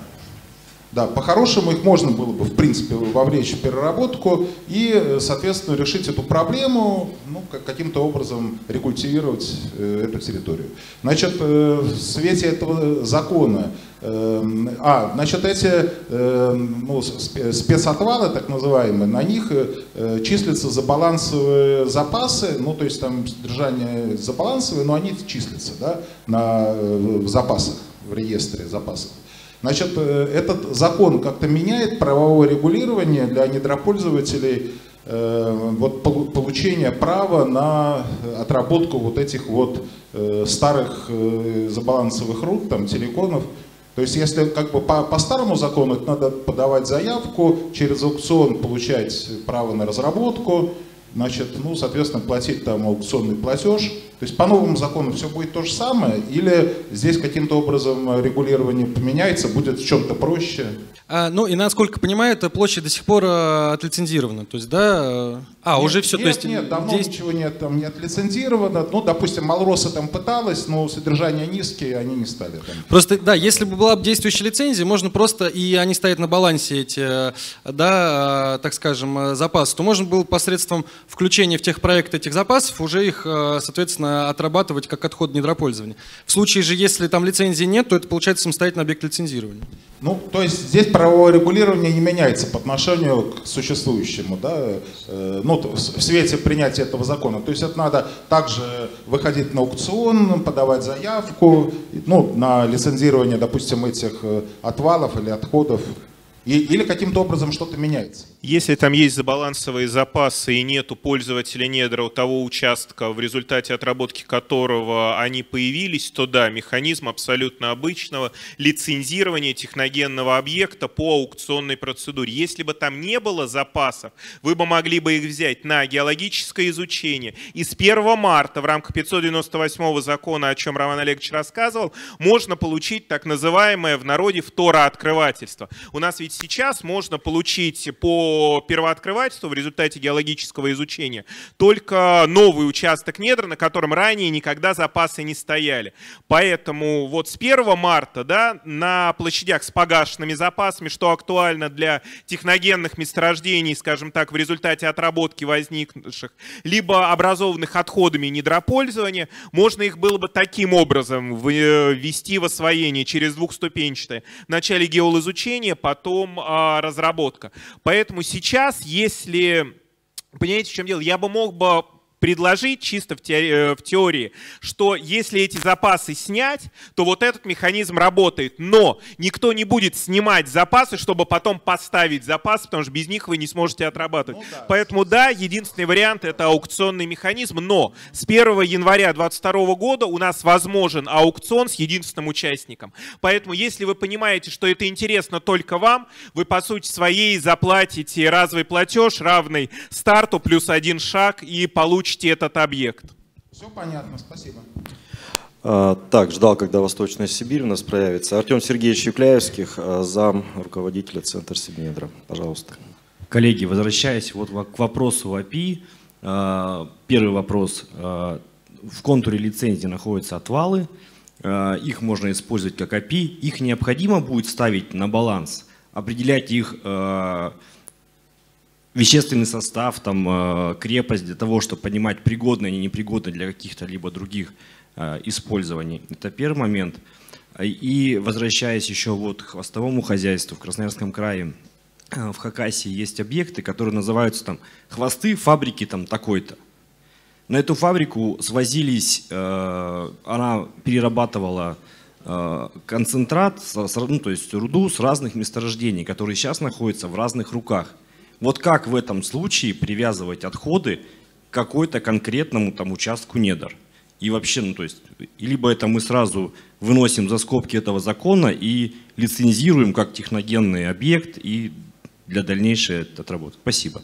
Да, по-хорошему их можно было бы, в принципе, вовлечь в переработку и, соответственно, решить эту проблему, ну, каким-то образом рекультивировать эту территорию. Значит, в свете этого закона, значит, эти ну, спецотвары, так называемые, на них числятся забалансовые запасы, ну, то есть там содержание забалансовое, но они числятся, да, в запасах, в реестре запасов. Значит, этот закон как-то меняет правовое регулирование для недропользователей вот, получения права на отработку вот этих вот старых забалансовых руд, там, телеконов. То есть, если как бы по старому закону, это надо подавать заявку, через аукцион получать право на разработку, значит, ну, соответственно, платить там аукционный платеж. То есть по новому закону все будет то же самое, или здесь каким-то образом регулирование поменяется, будет в чем-то проще? Ну и насколько понимаю, эта площадь до сих пор отлицензирована, то есть, да? Нет, уже все, нет, то есть... Нет, давно ничего нет, там не отлицензировано. Ну, допустим, Малроса там пыталась, но содержание низкие, они не стали там. Просто, да, если бы была действующая лицензия, можно просто, и они стоят на балансе эти, да, так скажем, запасы, то можно было посредством включения в техпроект этих запасов уже их, соответственно, отрабатывать как отход недропользования. В случае же, если там лицензии нет, то это получается самостоятельный объект лицензирования. Ну, то есть здесь правовое регулирование не меняется по отношению к существующему, да, ну, в свете принятия этого закона. То есть это надо также выходить на аукцион, подавать заявку, ну, на лицензирование, допустим, этих отвалов или отходов. Или каким-то образом что-то меняется. Если там есть забалансовые запасы и нету пользователя недра у того участка, в результате отработки которого они появились, то да, механизм абсолютно обычного лицензирования техногенного объекта по аукционной процедуре. Если бы там не было запасов, вы бы могли бы их взять на геологическое изучение. И с 1 марта в рамках 598 закона, о чем Роман Олегович рассказывал, можно получить так называемое в народе второоткрывательство. У нас ведь сейчас можно получить по первооткрывательству в результате геологического изучения только новый участок недр, на котором ранее никогда запасы не стояли. Поэтому вот с 1 марта, да, на площадях с погашенными запасами, что актуально для техногенных месторождений, скажем так, в результате отработки возникших, либо образованных отходами недропользования, можно их было бы таким образом ввести в освоение через двухступенчатое. В начале геолизучения, потом разработка. Поэтому сейчас, если, понимаете, в чем дело, я бы мог бы предложить чисто в теории, что если эти запасы снять, то вот этот механизм работает. Но никто не будет снимать запасы, чтобы потом поставить запасы, потому что без них вы не сможете отрабатывать. Ну, да. Поэтому да, единственный вариант — это аукционный механизм. Но с 1 января 2022 года у нас возможен аукцион с единственным участником. Поэтому если вы понимаете, что это интересно только вам, вы по сути своей заплатите разовый платеж, равный старту, плюс один шаг, и получите этот объект. Все понятно, спасибо. Так, ждал, когда Восточная Сибирь у нас проявится. Артем Сергеевич Юкляевский, зам руководителя Центра Сибнедра. Пожалуйста. Коллеги, возвращаясь вот к вопросу АПИ. Первый вопрос. В контуре лицензии находятся отвалы. Их можно использовать как АПИ. Их необходимо будет ставить на баланс, определять их вещественный состав, там, крепость, для того, чтобы понимать, пригодны они, непригодны для каких-то либо других использований. Это первый момент. И возвращаясь еще вот к хвостовому хозяйству, в Красноярском крае, в Хакасии есть объекты, которые называются там хвосты фабрики там такой-то. На эту фабрику свозились, она перерабатывала концентрат, ну, то есть руду с разных месторождений, которые сейчас находятся в разных руках. Вот как в этом случае привязывать отходы к какой-то конкретному там участку недр? И вообще, ну то есть, либо это мы сразу выносим за скобки этого закона и лицензируем как техногенный объект и для дальнейшей отработки. Спасибо.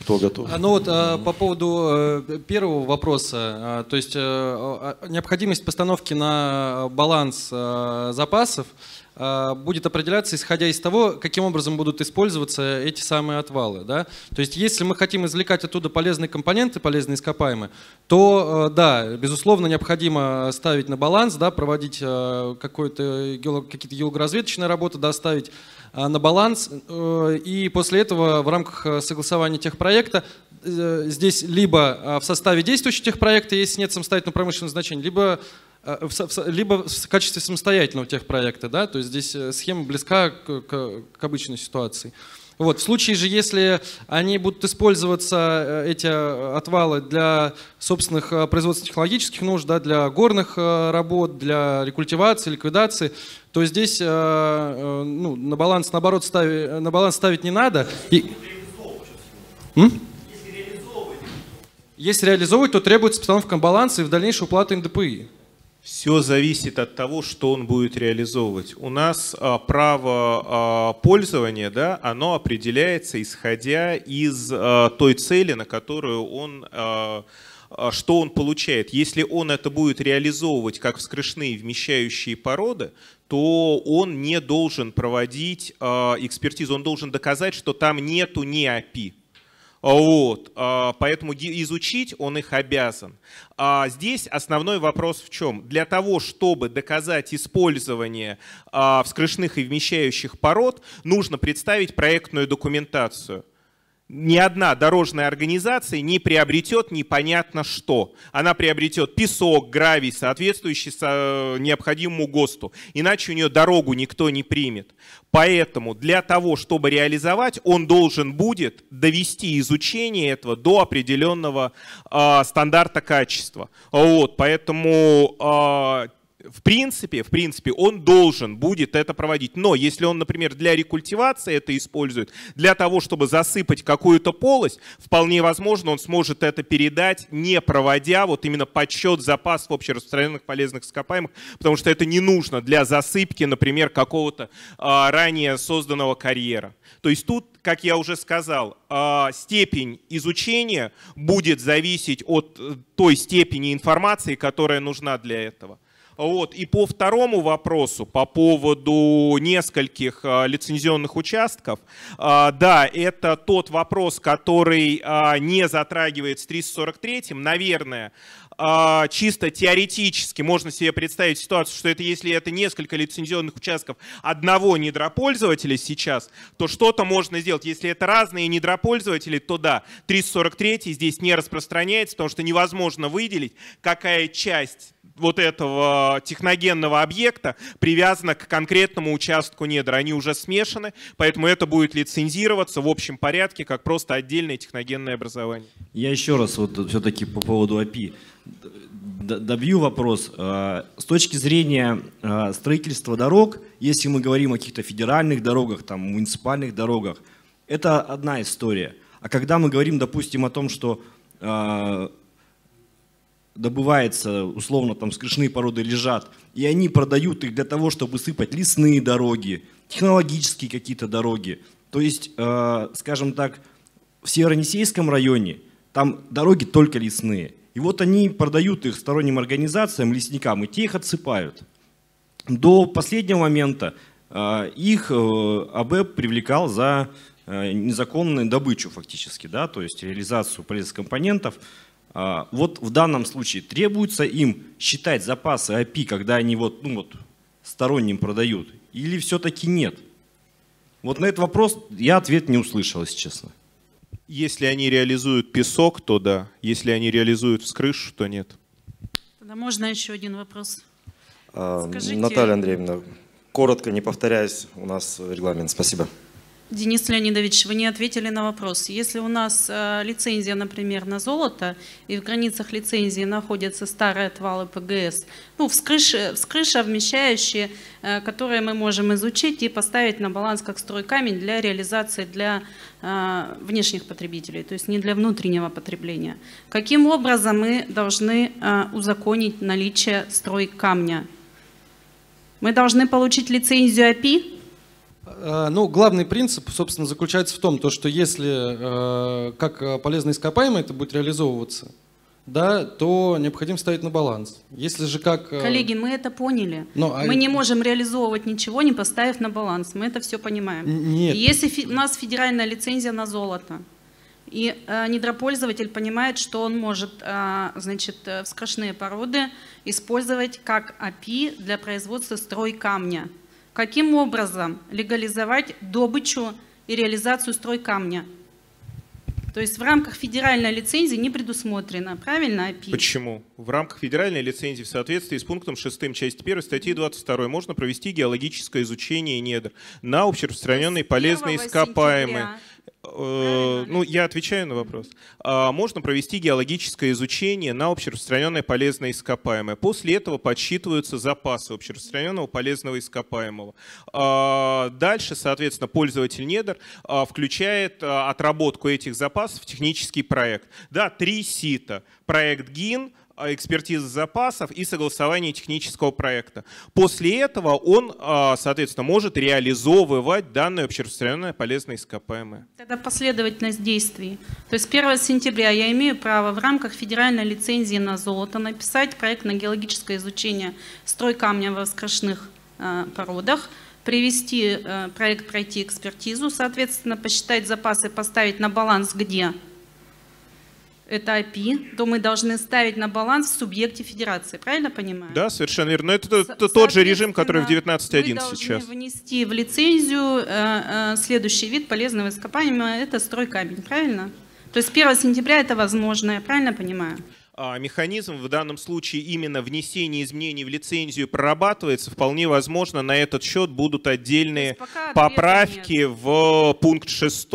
Кто готов? Ну вот по поводу первого вопроса, то есть необходимость постановки на баланс запасов будет определяться, исходя из того, каким образом будут использоваться эти самые отвалы. Да? То есть если мы хотим извлекать оттуда полезные компоненты, полезные ископаемые, то да, безусловно, необходимо ставить на баланс, да, проводить какие-то геологоразведочные работы, да, ставить на баланс, и после этого в рамках согласования техпроекта здесь либо в составе действующего техпроекта, если нет самостоятельного промышленного значения, либо в качестве самостоятельного техпроекта, да, то есть здесь схема близка к обычной ситуации. Вот. В случае же, если они будут использоваться, эти отвалы, для собственных производственно-технологических нужд, да, для горных работ, для рекультивации, ликвидации, то здесь ну, на баланс, наоборот, ставить не надо. Если реализовывать, то требуется постановка баланса и в дальнейшем уплата НДПИ. Все зависит от того, что он будет реализовывать. У нас право пользования, да, оно определяется исходя из той цели, на которую он, что он получает. Если он это будет реализовывать как вскрышные вмещающие породы, то он не должен проводить экспертизу, он должен доказать, что там нету НИАПИ. Вот, поэтому изучить он их обязан. Здесь основной вопрос в чем? Для того, чтобы доказать использование вскрышных и вмещающих пород, нужно представить проектную документацию. Ни одна дорожная организация не приобретет непонятно что. Она приобретет песок, гравий, соответствующий необходимому ГОСТу. Иначе у нее дорогу никто не примет. Поэтому для того, чтобы реализовать, он должен будет довести изучение этого до определенного стандарта качества. Вот, поэтому в принципе, он должен будет это проводить. Но если он, например, для рекультивации это использует, для того, чтобы засыпать какую-то полость, вполне возможно, он сможет это передать, не проводя вот именно подсчет запасов общераспространенных полезных ископаемых, потому что это не нужно для засыпки, например, какого-то ранее созданного карьера. То есть тут, как я уже сказал, степень изучения будет зависеть от той степени информации, которая нужна для этого. Вот. И по второму вопросу, по поводу нескольких лицензионных участков, да, это тот вопрос, который не затрагивает с 343-м, наверное. Чисто теоретически можно себе представить ситуацию, что это, если это несколько лицензионных участков одного недропользователя сейчас, то что-то можно сделать. Если это разные недропользователи, то да, 343 здесь не распространяется, потому что невозможно выделить, какая часть вот этого техногенного объекта привязана к конкретному участку недр. Они уже смешаны, поэтому это будет лицензироваться в общем порядке, как просто отдельное техногенное образование. Я еще раз вот все-таки по поводу АПИ добью вопрос. С точки зрения строительства дорог, если мы говорим о каких-то федеральных дорогах, там, муниципальных дорогах, это одна история. А когда мы говорим, допустим, о том, что добывается, условно, там скрышные породы лежат, и они продают их для того, чтобы сыпать лесные дороги, технологические какие-то дороги. То есть, скажем так, в Северо-Енисейском районе там дороги только лесные. И вот они продают их сторонним организациям, лесникам, и те их отсыпают. До последнего момента их АБЭП привлекал за незаконную добычу фактически, да, то есть реализацию полезных компонентов. Вот в данном случае требуется им считать запасы АПИ, когда они вот, ну вот, сторонним продают, или все-таки нет? Вот на этот вопрос я ответ не услышал, если честно. Если они реализуют песок, то да. Если они реализуют вскрышу, то нет. Тогда можно еще один вопрос? Скажите... Наталья Андреевна, коротко, не повторяясь, у нас регламент. Спасибо. Денис Леонидович, вы не ответили на вопрос. Если у нас лицензия, например, на золото, и в границах лицензии находятся старые отвалы ПГС, ну, вскрыша вмещающие, которые мы можем изучить и поставить на баланс как стройкамень для реализации для внешних потребителей, то есть не для внутреннего потребления. Каким образом мы должны узаконить наличие стройкамня? Мы должны получить лицензию АПИ? Ну, главный принцип, собственно, заключается в том, что если как полезное ископаемое это будет реализовываться, да, то необходимо ставить на баланс. Если же как... Коллеги, мы это поняли. Но, мы не можем реализовывать ничего, не поставив на баланс. Мы это все понимаем. Нет. Если у нас федеральная лицензия на золото, и недропользователь понимает, что он может, значит, вскрошенные породы использовать как АПИ для производства стройкамня. Каким образом легализовать добычу и реализацию стройкамня? То есть в рамках федеральной лицензии не предусмотрено, правильно, АПИ? Почему? В рамках федеральной лицензии в соответствии с пунктом 6 части 1 статьи 22 можно провести геологическое изучение недр на общераспространенные полезные ископаемые. Ну, я отвечаю на вопрос. Можно провести геологическое изучение на общераспространенное полезное ископаемое. После этого подсчитываются запасы общераспространенного полезного ископаемого. Дальше, соответственно, пользователь недр включает отработку этих запасов в технический проект. Да, три сита. Проект ГИН, экспертиза запасов и согласование технического проекта. После этого он, соответственно, может реализовывать данное общераспространенное полезное ископаемое. Тогда последовательность действий. То есть 1 сентября я имею право в рамках федеральной лицензии на золото написать проект на геологическое изучение стройкамня во вскрошенных породах, привести проект, пройти экспертизу, соответственно, посчитать запасы, поставить на баланс где? Это АПИ, то мы должны ставить на баланс в субъекте федерации, правильно понимаю? Да, совершенно верно. Но это тот же режим, который в 19.1 сейчас. Внести в лицензию следующий вид полезного ископаемого, это стройкамень, правильно? То есть 1 сентября это возможно, я правильно понимаю? Механизм в данном случае именно внесения изменений в лицензию прорабатывается. Вполне возможно, на этот счет будут отдельные поправки в пункт 6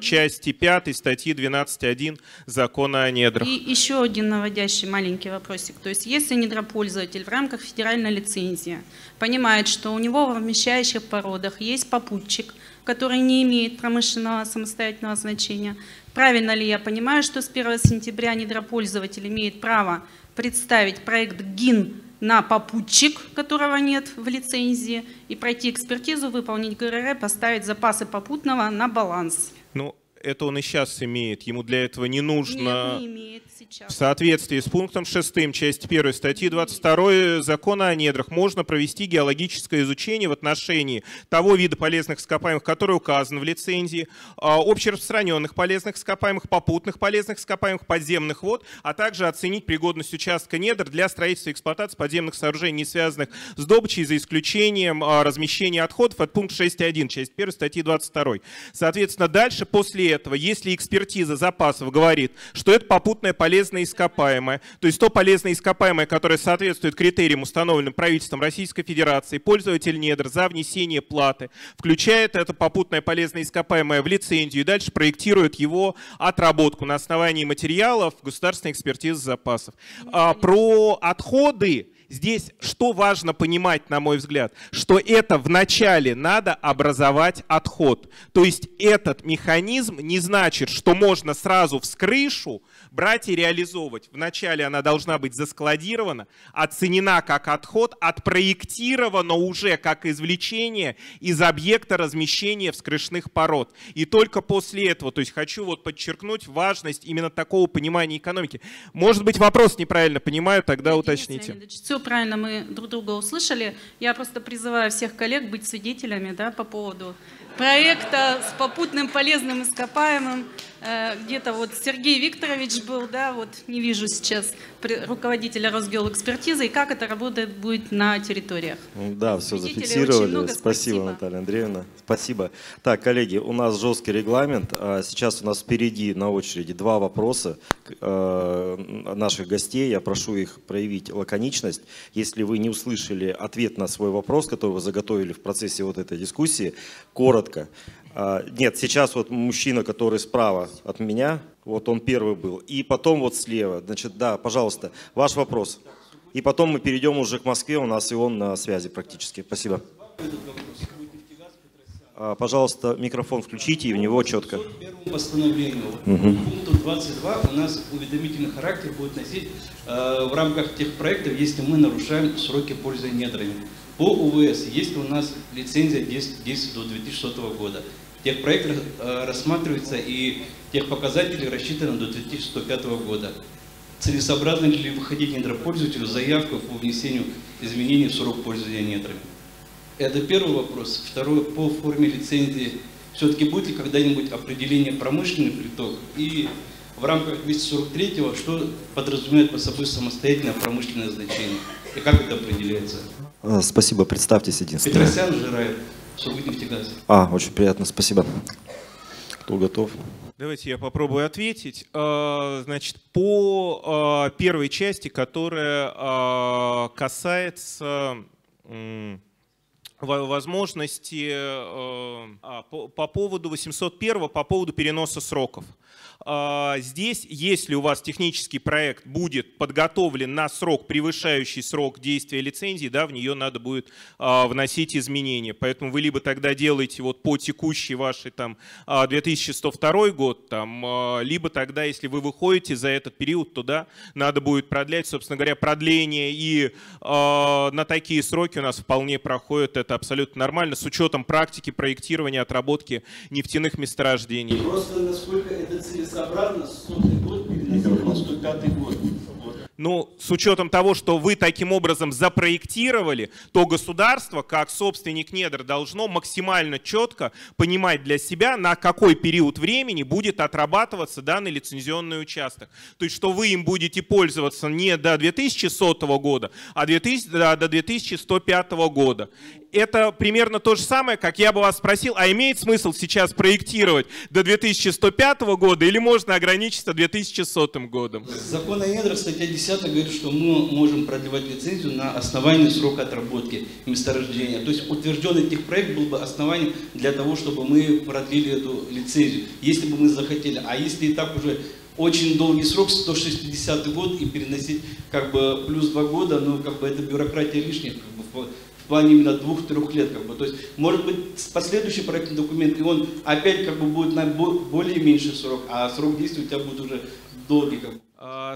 части 5 статьи 12.1 закона о недрах. И еще один наводящий маленький вопросик. То есть если недропользователь в рамках федеральной лицензии понимает, что у него во вмещающих породах есть попутчик, который не имеет промышленного самостоятельного значения, правильно ли я понимаю, что с 1 сентября недропользователь имеет право представить проект ГИН на попутчик, которого нет в лицензии, и пройти экспертизу, выполнить ГРР, поставить запасы попутного на баланс? Ну, это он и сейчас имеет. Ему для этого не нужно... Нет, не имеет сейчас. В соответствии с пунктом 6 части 1 статьи 22 закона о недрах можно провести геологическое изучение в отношении того вида полезных ископаемых, который указан в лицензии, общераспространенных полезных ископаемых, попутных полезных ископаемых, подземных вод, а также оценить пригодность участка недр для строительства и эксплуатации подземных сооружений, не связанных с добычей, за исключением размещения отходов от пункта 6.1 часть 1 статьи 22. Соответственно, дальше, после этого, если экспертиза запасов говорит, что это попутное полезное ископаемое, то есть то полезное ископаемое, которое соответствует критериям, установленным правительством Российской Федерации, пользователь недр за внесение платы включает это попутное полезное ископаемое в лицензию и дальше проектирует его отработку на основании материалов государственной экспертизы запасов. Про отходы здесь что важно понимать, на мой взгляд, что это вначале надо образовать отход. То есть этот механизм не значит, что можно сразу вскрышу брать и реализовывать. Вначале она должна быть заскладирована, оценена как отход, отпроектирована уже как извлечение из объекта размещения вскрышных пород. И только после этого, то есть хочу вот подчеркнуть важность именно такого понимания экономики. Может быть, вопрос неправильно понимаю, тогда уточните. Правильно, мы друг друга услышали. Я просто призываю всех коллег быть свидетелями, да, по поводу проекта с попутным полезным ископаемым. Где-то вот Сергей Викторович был, да, вот не вижу сейчас руководителя Росгеоэкспертизы, и как это работает будет на территориях. Да, все зафиксировали. Спасибо, Наталья Андреевна. Спасибо. Так, коллеги, у нас жесткий регламент. Сейчас у нас впереди на очереди два вопроса наших гостей. Я прошу их проявить лаконичность. Если вы не услышали ответ на свой вопрос, который вы заготовили в процессе вот этой дискуссии, коротко. Нет, сейчас вот мужчина, который справа от меня, вот он первый был. И потом вот слева. Значит, да, пожалуйста, ваш вопрос. И потом мы перейдем уже к Москве, у нас и он на связи практически. Спасибо. Пожалуйста, микрофон включите, и в него четко. По 101-му постановлению, пункту 22 у нас уведомительный характер будет носить в рамках тех проектов, если мы нарушаем сроки пользования недрами. По УВС, если у нас лицензия действует до 2006 года, техпроект рассматривается и техпоказатели рассчитаны до 2005 года. Целесообразно ли выходить недропользователю заявку по внесению изменений в срок пользования недрами? Это первый вопрос. Второй, по форме лицензии. Все-таки будет ли когда-нибудь определение промышленный приток? И в рамках 243-го, что подразумевает под собой самостоятельное промышленное значение? И как это определяется? Спасибо, представьтесь единственное. Петросян, Жираев, Сургутнефтегаз. Очень приятно, спасибо. Кто готов? Давайте я попробую ответить. Значит, по первой части, которая касается... возможности по поводу 801, по поводу переноса сроков. Здесь, если у вас технический проект будет подготовлен на срок, превышающий срок действия лицензии, да, в нее надо будет вносить изменения. Поэтому вы либо тогда делаете вот по текущей вашей там 2102 год, там, либо тогда, если вы выходите за этот период, то да, надо будет продлять. Собственно говоря, продление и на такие сроки у нас вполне проходит это абсолютно нормально, с учетом практики проектирования, отработки нефтяных месторождений. Просто насколько это целесообразно, 100-й год переносить на 105-й год. Ну, с учетом того, что вы таким образом запроектировали, то государство, как собственник недр, должно максимально четко понимать для себя, на какой период времени будет отрабатываться данный лицензионный участок. То есть, что вы им будете пользоваться не до 2100 года, а до 2105 года. Это примерно то же самое, как я бы вас спросил, а имеет смысл сейчас проектировать до 2105 года или можно ограничиться 2100 годом? Закон о недрах, статья 10 говорит, что мы можем продлевать лицензию на основании срока отработки месторождения. То есть утвержденный техпроект был бы основанием для того, чтобы мы продлили эту лицензию, если бы мы захотели. А если и так уже очень долгий срок, 160 год, и переносить как бы плюс 2 года, но как бы это бюрократия лишняя. Как бы, в плане именно 2-3 лет, как бы. То есть, может быть, последующий проектный документ, и он опять как бы будет на более меньший срок, а срок действия у тебя будет уже долгий, как бы.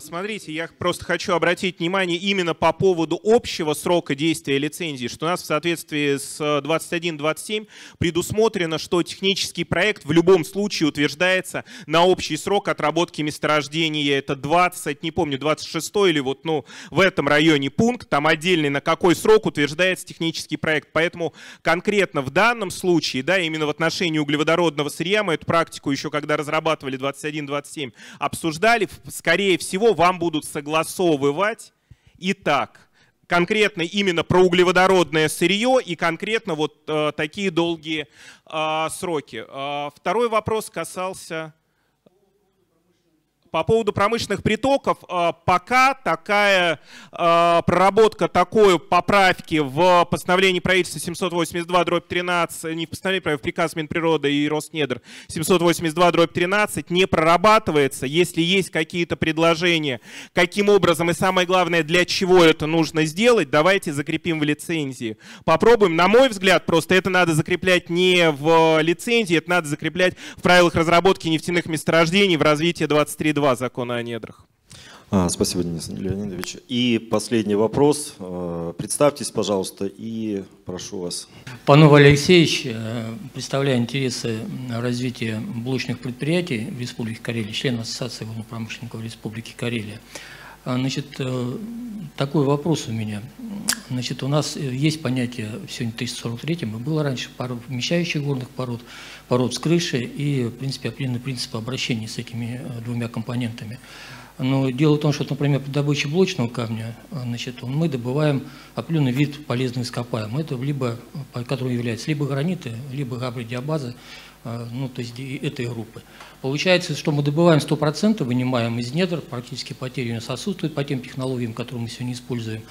Смотрите, я просто хочу обратить внимание именно по поводу общего срока действия лицензии, что у нас в соответствии с 21.27 предусмотрено, что технический проект в любом случае утверждается на общий срок отработки месторождения. Это 20, не помню, 26 или вот в этом районе пункт, там отдельный на какой срок утверждается технический проект. Поэтому конкретно в данном случае, да, именно в отношении углеводородного сырья, мы эту практику еще когда разрабатывали 21.27, обсуждали, скорее всего, вам будут согласовывать и так конкретно именно про углеводородное сырье и конкретно вот такие долгие сроки. Второй вопрос касался по поводу промышленных притоков. Пока такая проработка такой поправки в постановлении правительства 782/13, не в постановлении правительства, в приказ Минприроды и Роснедр 782/13 не прорабатывается. Если есть какие-то предложения, каким образом и самое главное, для чего это нужно сделать, давайте закрепим в лицензии. Попробуем. На мой взгляд, просто это надо закреплять не в лицензии, это надо закреплять в правилах разработки нефтяных месторождений в развитии 23.2 закона о недрах. Спасибо, Денис Леонидович. И последний вопрос. Представьтесь, пожалуйста, и прошу вас. Панов Алексеевич, представляю интересы развития булочных предприятий в Республике Карелия, член Ассоциации горнопромышленников Республики Карелия. Значит, такой вопрос у меня. Значит, у нас есть понятие сегодня 1043-м, было раньше пород, вмещающих горных пород, пород с крыши и, в принципе, определенный принцип обращения с этими двумя компонентами. Но дело в том, что, например, при добыче блочного камня, значит, мы добываем определенный вид полезных ископаемых, это либо, который является либо граниты, либо габридиабазы, ну, то есть этой группы. Получается, что мы добываем 100%, вынимаем из недр, практически потери у нас отсутствуют по тем технологиям, которые мы сегодня используем.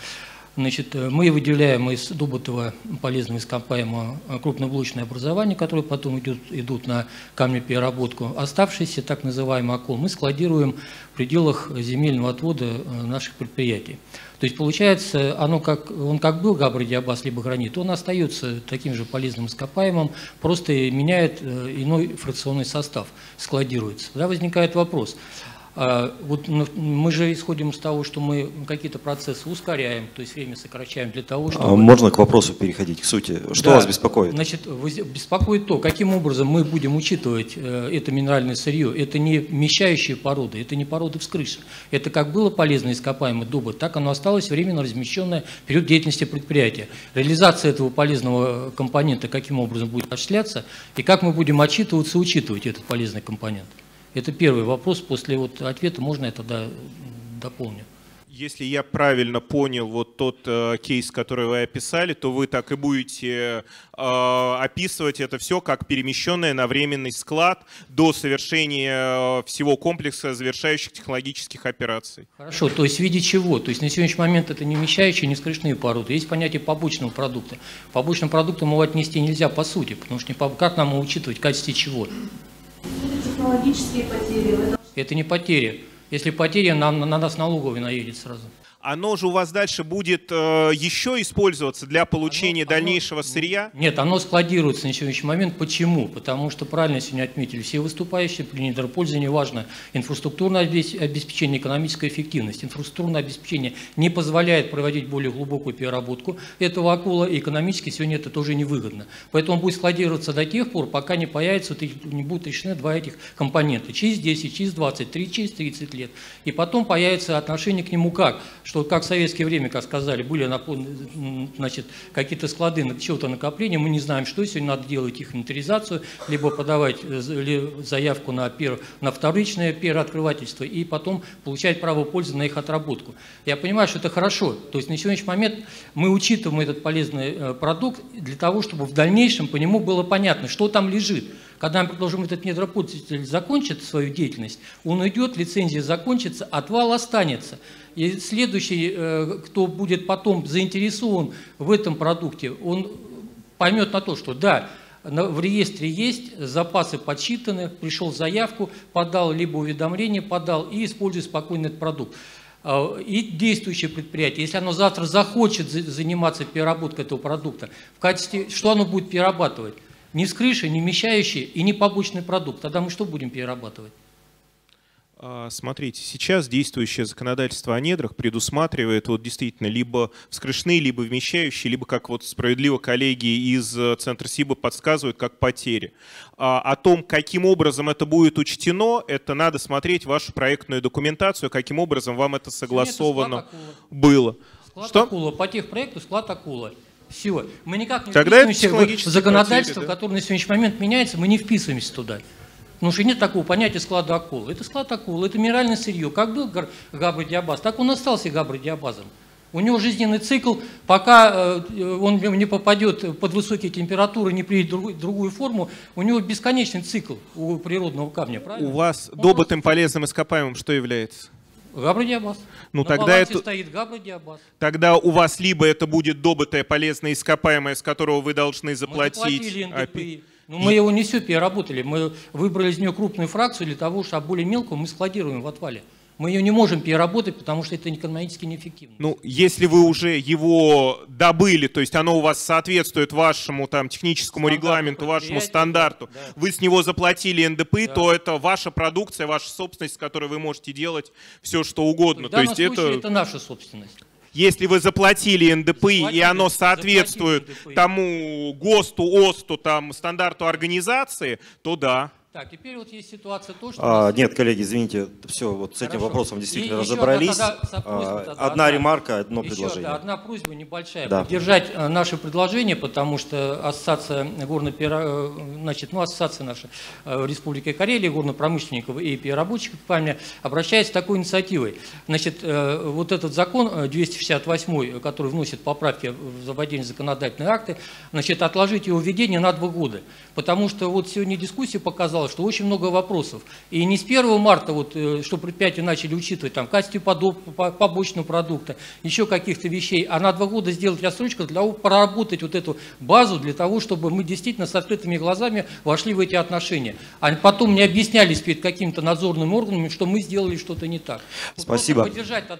Значит, мы выделяем из добытого полезного ископаемого крупноблочное образование, которое потом идут на камнепереработку. Оставшиеся, так называемый окол, мы складируем в пределах земельного отвода наших предприятий. То есть получается, он как был габбардиабаз либо гранит, он остается таким же полезным ископаемым, просто меняет иной фракционный состав, складируется. Тогда возникает вопрос. Вот мы же исходим из того, что мы какие-то процессы ускоряем, то есть время сокращаем для того, чтобы… Можно к вопросу переходить, к сути. Что вас беспокоит? Значит, беспокоит то, каким образом мы будем учитывать это минеральное сырье. Это не вмещающие породы, это не породы вскрышек. Это как было полезно ископаемое добыто, так оно осталось временно размещенное в период деятельности предприятия. Реализация этого полезного компонента каким образом будет осуществляться, и как мы будем отчитываться и учитывать этот полезный компонент. Это первый вопрос. После вот ответа можно я тогда дополню. Если я правильно понял вот тот кейс, который вы описали, то вы так и будете описывать это все как перемещенное на временный склад до совершения всего комплекса завершающих технологических операций. Хорошо, то есть в виде чего? То есть на сегодняшний момент это не вмещающие, не скрышные породы. Есть понятие побочного продукта. Побочным продуктом его отнести нельзя по сути, потому что как нам учитывать в качестве чего? Технологические потери. Это не потери. Если потери, на нас налоговая наедет сразу. Оно же у вас дальше будет еще использоваться для получения дальнейшего сырья? Нет, оно складируется на сегодняшний момент. Почему? Потому что, правильно сегодня отметили, все выступающие при недропользовании важно инфраструктурное обеспечение, экономическая эффективность. Инфраструктурное обеспечение не позволяет проводить более глубокую переработку этого акула, и экономически сегодня это тоже невыгодно. Поэтому будет складироваться до тех пор, пока не появится, не будут решены два этих компонента. Через 10, через 23, через 30 лет. И потом появится отношение к нему как? Что как в советское время, как сказали, были какие-то склады чего-то накопления, мы не знаем, что сегодня надо делать их инвентаризацию, либо подавать заявку на вторичное переоткрывательство и потом получать право пользы на их отработку. Я понимаю, что это хорошо. То есть на сегодняшний момент мы учитываем этот полезный продукт для того, чтобы в дальнейшем по нему было понятно, что там лежит. Когда мы предложим, этот недропользователь закончит свою деятельность, он уйдет, лицензия закончится, отвал останется. И следующий, кто будет потом заинтересован в этом продукте, он поймет на то, что да, в реестре есть, запасы подсчитаны, пришел заявку, подал либо уведомление, подал и использует спокойно этот продукт. И действующее предприятие, если оно завтра захочет заниматься переработкой этого продукта, в качестве, что оно будет перерабатывать? Ни с крыши, ни вмещающий и ни побочный продукт. Тогда мы что будем перерабатывать? Смотрите, сейчас действующее законодательство о недрах предусматривает вот действительно либо вскрышные, либо вмещающие, либо, как вот справедливо коллеги из Центра СИБА подсказывают, как потери. О том, каким образом это будет учтено, это надо смотреть вашу проектную документацию, каким образом вам это согласовано было. Склад акула. По техпроекту склад акула. Все. Мы никак не вписываемся в законодательство, которое на сегодняшний момент меняется, мы не вписываемся туда. Потому что нет такого понятия склада акулы. Это склад акулы, это минеральное сырье. Как был габбардиабаз, так он остался габбардиабазом. У него жизненный цикл, пока он не попадет под высокие температуры, не примет другую форму, у него бесконечный цикл у природного камня. Правильно? У вас добытым полезным ископаемым что является? Габбардиабаз. Ну, тогда это стоит габбардиабаз. Тогда у вас либо это будет добытое полезное ископаемое, с которого вы должны заплатить. Но мы его не все переработали. Мы выбрали из нее крупную фракцию для того, чтобы более мелкую мы складируем в отвале. Мы ее не можем переработать, потому что это экономически неэффективно. Ну, если вы уже его добыли, то есть оно у вас соответствует вашему там, техническому регламенту, вашему стандарту, да. Вы с него заплатили НДП, да. То это ваша продукция, ваша собственность, с которой вы можете делать все, что угодно. То есть, в данном случае это наша собственность. Если вы заплатили НДП, и оно соответствует тому ГОСТу, ОСТу, там, стандарту организации, то да. Так, теперь вот есть ситуация то, что... нет, коллеги, извините, все, вот с этим вопросом действительно разобрались. Одна ремарка, одно предложение. Одна просьба небольшая, да. Поддержать наше предложение, потому что ассоциация ассоциация наша Республики Карелия, горнопромышленников и переработчиков камня обращается с такой инициативой. Значит, вот этот закон 268, который вносит поправки в отдельные законодательные акты, значит, отложить его введение на 2 года. Потому что вот сегодня дискуссия показала, показало, что очень много вопросов. И не с 1 марта, вот, что предприятия начали учитывать там, качество побочного продукта, еще каких-то вещей, а на 2 года сделать рассрочку, для проработать вот эту базу, для того, чтобы мы действительно с открытыми глазами вошли в эти отношения. А потом не объяснялись перед каким-то надзорным органом, что мы сделали что-то не так. Спасибо.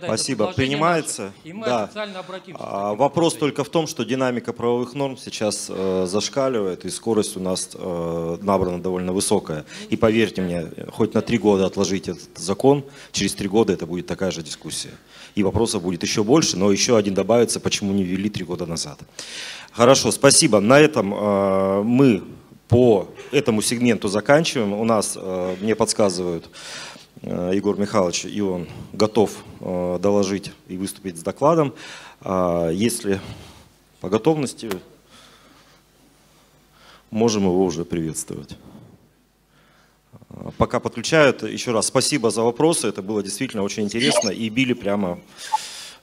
Спасибо. Принимается. И мы официально обратимся. Вопрос только в том, что динамика правовых норм сейчас зашкаливает, и скорость у нас набрана довольно высокая. И поверьте мне, хоть на 3 года отложить этот закон, через 3 года это будет такая же дискуссия. И вопросов будет еще больше, но еще один добавится, почему не ввели 3 года назад. Хорошо, спасибо. На этом мы по этому сегменту заканчиваем. У нас, мне подсказывают, Егор Михайлович, и он готов доложить и выступить с докладом. Если по готовности, можем его уже приветствовать. Пока подключают, еще раз спасибо за вопросы, это было действительно очень интересно, и били прямо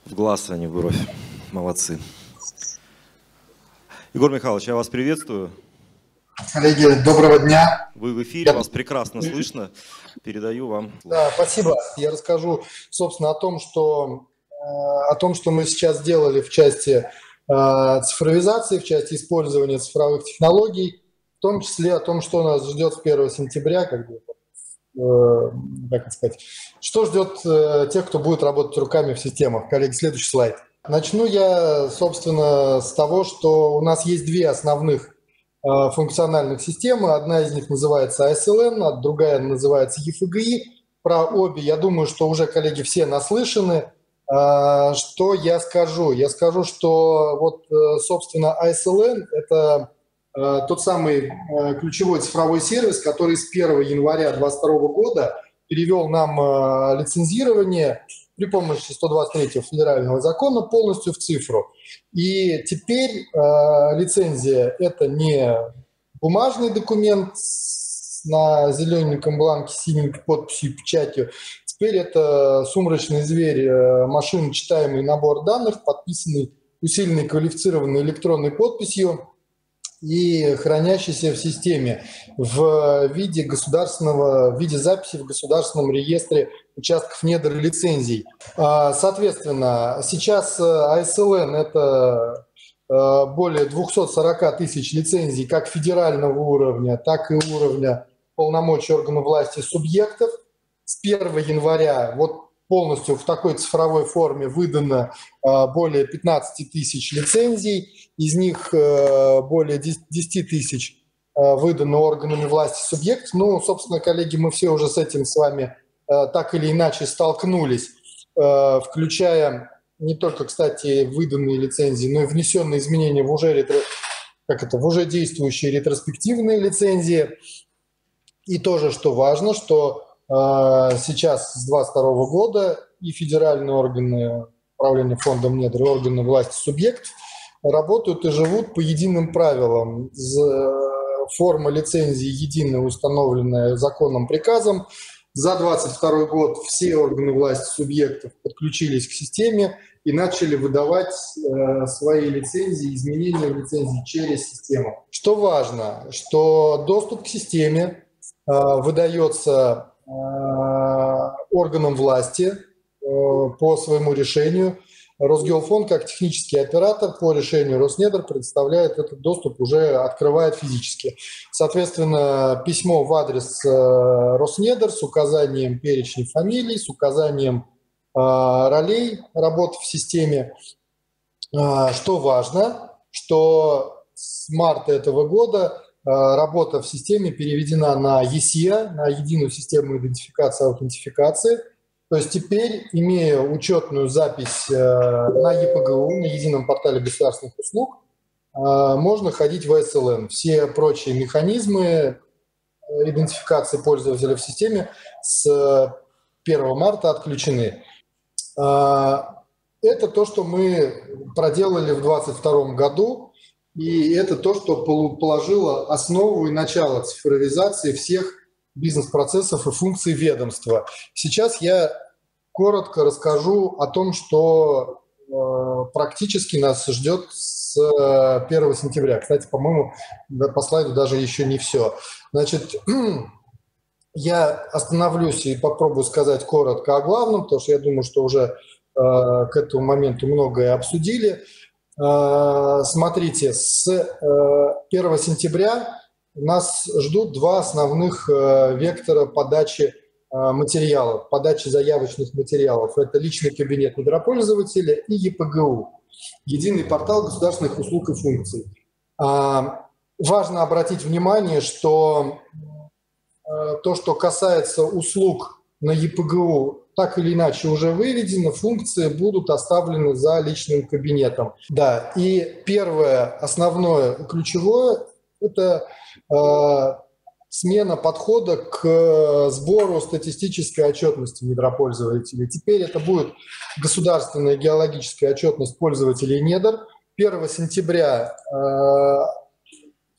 в глаз, а не в бровь. Молодцы. Егор Михайлович, я вас приветствую. Коллеги, доброго дня. Вы в эфире, вас прекрасно слышно. Передаю вам. Да, спасибо. Я расскажу, собственно, о том, что мы сейчас делали в части цифровизации, в части использования цифровых технологий, в том числе о том, что нас ждет с 1 сентября, как бы, как сказать, что ждет тех, кто будет работать руками в системах. Коллеги, следующий слайд. Начну я, собственно, с того, что у нас есть 2 основных функциональных системы. Одна из них называется АСЛН, а другая называется ЕФГИ. Про обе, я думаю, что уже, коллеги, все наслышаны. Что я скажу? Я скажу, что вот, собственно, АСЛН – это тот самый ключевой цифровой сервис, который с 1 января 2022 года перевел нам лицензирование при помощи 123-го федерального закона полностью в цифру. И теперь лицензия – это не бумажный документ на зелененьком бланке, синенькой подписью, печатью. Теперь это сумрачный зверь, машиночитаемый набор данных, подписанный усиленной квалифицированной электронной подписью и хранящийся в системе в виде записи в государственном реестре участков недр лицензий. Соответственно, сейчас АСЛН – это более 240 тысяч лицензий как федерального уровня, так и уровня полномочий органов власти субъектов. С 1 января вот полностью в такой цифровой форме выдано более 15 тысяч лицензий, из них более 10 тысяч выдано органами власти субъектов. Ну, собственно, коллеги, мы все уже с этим с вами так или иначе столкнулись, включая не только, кстати, выданные лицензии, но и внесенные изменения в уже действующие ретроспективные лицензии. И тоже, что важно, что сейчас с 2022 года и федеральные органы управления фондом недр, органы власти субъект работают и живут по единым правилам. Форма лицензии единая, установленная законом-приказом. За 2022 год все органы власти субъектов подключились к системе и начали выдавать свои лицензии, изменения лицензий через систему. Что важно, что доступ к системе выдается органам власти по своему решению. Росгеолфонд как технический оператор по решению Роснедр предоставляет этот доступ, уже открывает физически. Соответственно, письмо в адрес Роснедр с указанием перечня фамилий, с указанием ролей работы в системе. Что важно, что с марта этого года работа в системе переведена на ЕСИА, на единую систему идентификации и аутентификации. То есть теперь, имея учетную запись на ЕПГУ, на едином портале государственных услуг, можно ходить в СЛН. Все прочие механизмы идентификации пользователя в системе с 1 марта отключены. Это то, что мы проделали в 2022 году. И это то, что положило основу и начало цифровизации всех бизнес-процессов и функций ведомства. Сейчас я коротко расскажу о том, что практически нас ждет с 1 сентября. Кстати, по-моему, по слайду даже еще не все. Значит, Я остановлюсь и попробую сказать коротко о главном, потому что я думаю, что уже к этому моменту многое обсудили. Смотрите, с 1 сентября нас ждут два основных вектора подачи материалов, подачи заявочных материалов. Это личный кабинет недропользователя и ЕПГУ, единый портал государственных услуг и функций. Важно обратить внимание, что то, что касается услуг на ЕПГУ, так или иначе уже выведено, функции будут оставлены за личным кабинетом. Да, и первое, основное, ключевое – это смена подхода к сбору статистической отчетности недропользователей. Теперь это будет государственная геологическая отчетность пользователей недр. 1 сентября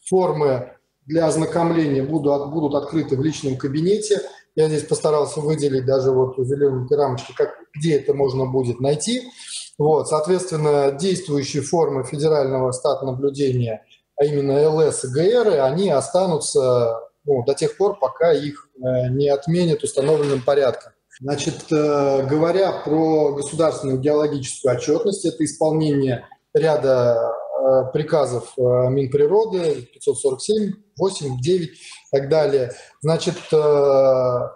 формы для ознакомления будут открыты в личном кабинете. Я здесь постарался выделить даже вот зелененькие рамочки, где это можно будет найти. Вот, соответственно, действующие формы федерального статнаблюдения, а именно ЛС и ГР, они останутся до тех пор, пока их не отменят установленным порядком. Значит, говоря про государственную геологическую отчетность, это исполнение ряда приказов Минприроды 547, 8, 9 и так далее. Значит, что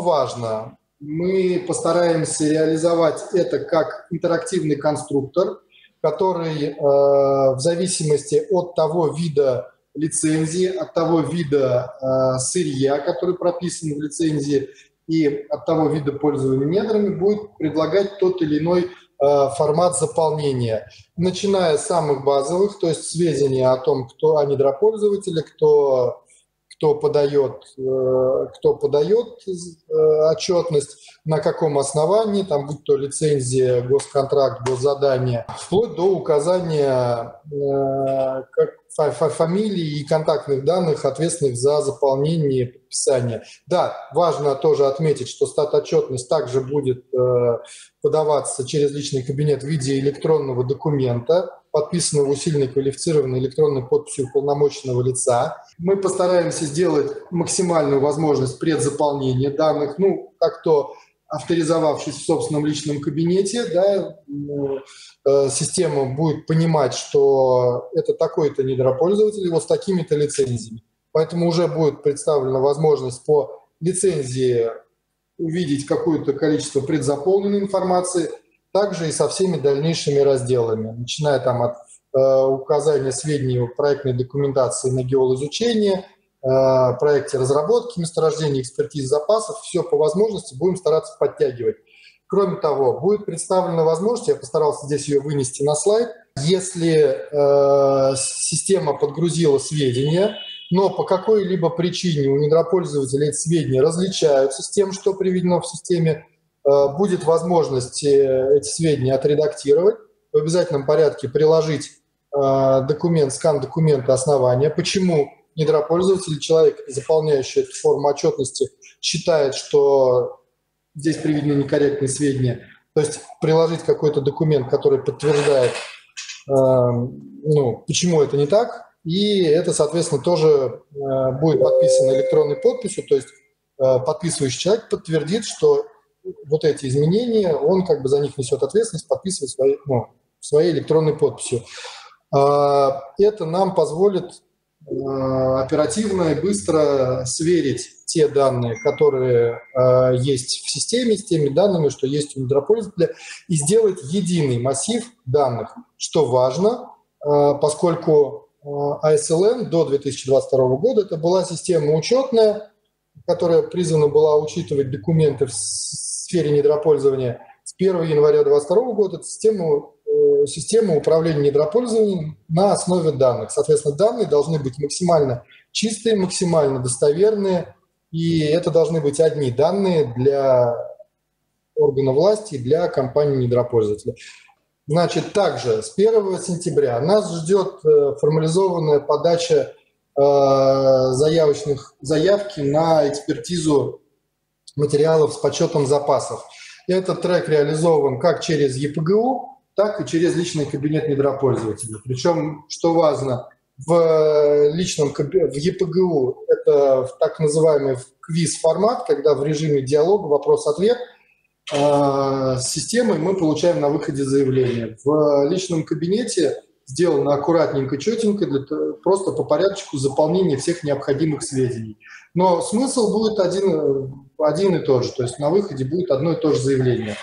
важно, мы постараемся реализовать это как интерактивный конструктор, который в зависимости от того вида лицензии, от того вида сырья, который прописан в лицензии, и от того вида пользования недрами будет предлагать тот или иной формат заполнения, начиная с самых базовых, то есть сведения о том, кто о недропользователе, кто подает отчетность, на каком основании, там будь то лицензия, госконтракт, госзадание, вплоть до указания фамилии и контактных данных, ответственных за заполнение и подписание. Да, важно тоже отметить, что статотчетность также будет подаваться через личный кабинет в виде электронного документа, подписанного усиленной квалифицированной электронной подписью уполномоченного лица. Мы постараемся сделать максимальную возможность предзаполнения данных, как-то авторизовавшись в собственном личном кабинете, система будет понимать, что это такой-то недропользователь, его с такими-то лицензиями. Поэтому уже будет представлена возможность по лицензии увидеть какое-то количество предзаполненной информации, также и со всеми дальнейшими разделами, начиная от указания сведений о проектной документации на геоизучение, проекте разработки, месторождения, экспертиз запасов, все по возможности будем стараться подтягивать. Кроме того, будет представлена возможность, я постарался здесь ее вынести на слайд, если система подгрузила сведения, но по какой-либо причине у недропользователей эти сведения различаются с тем, что приведено в системе, будет возможность эти сведения отредактировать, в обязательном порядке приложить документ, скан документа основания, почему недропользователь, человек, заполняющий эту форму отчетности, считает, что здесь приведены некорректные сведения, то есть приложить какой-то документ, который подтверждает, почему это не так, и это, соответственно, тоже будет подписано электронной подписью, то есть подписывающий человек подтвердит, что вот эти изменения, он за них несет ответственность, подписывает своей электронной подписью. Это нам позволит оперативно и быстро сверить те данные, которые есть в системе, с теми данными, что есть у недропользователя, и сделать единый массив данных, что важно, поскольку АСЛН до 2022 года это была система учетная, которая призвана была учитывать документы в сфере недропользования. С 1 января 2022 года эту систему управления недропользованием на основе данных. Соответственно, данные должны быть максимально чистые, максимально достоверные, и это должны быть одни данные для органов власти и для компании недропользователя. Значит, также с 1 сентября нас ждет формализованная подача заявки на экспертизу материалов с подсчетом запасов. Этот трек реализован как через ЕПГУ, так и через личный кабинет недропользователя. Причем, что важно, в личном в ЕПГУ это так называемый квиз-формат, когда в режиме диалога вопрос-ответ с системой мы получаем на выходе заявление. В личном кабинете сделано аккуратненько, четенько, просто по порядочку заполнение всех необходимых сведений. Но смысл будет один и тот же, то есть на выходе будет одно и то же заявление.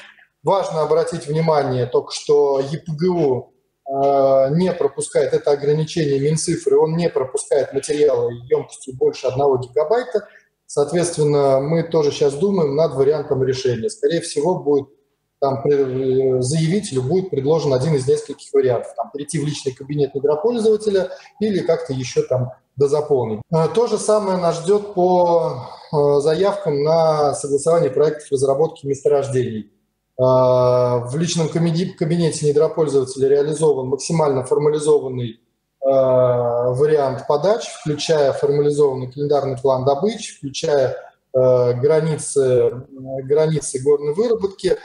Важно обратить внимание только, что ЕПГУ не пропускает, это ограничение Минцифры, он не пропускает материалы емкостью больше 1 гигабайта. Соответственно, мы тоже сейчас думаем над вариантом решения. Скорее всего, будет там заявителю будет предложен один из нескольких вариантов. Там, перейти в личный кабинет микропользователя или как-то еще там дозаполнить. То же самое нас ждет по заявкам на согласование проектов разработки месторождений. В личном кабинете недропользователя реализован максимально формализованный вариант подач, включая формализованный календарный план добычи, включая границы горной выработки.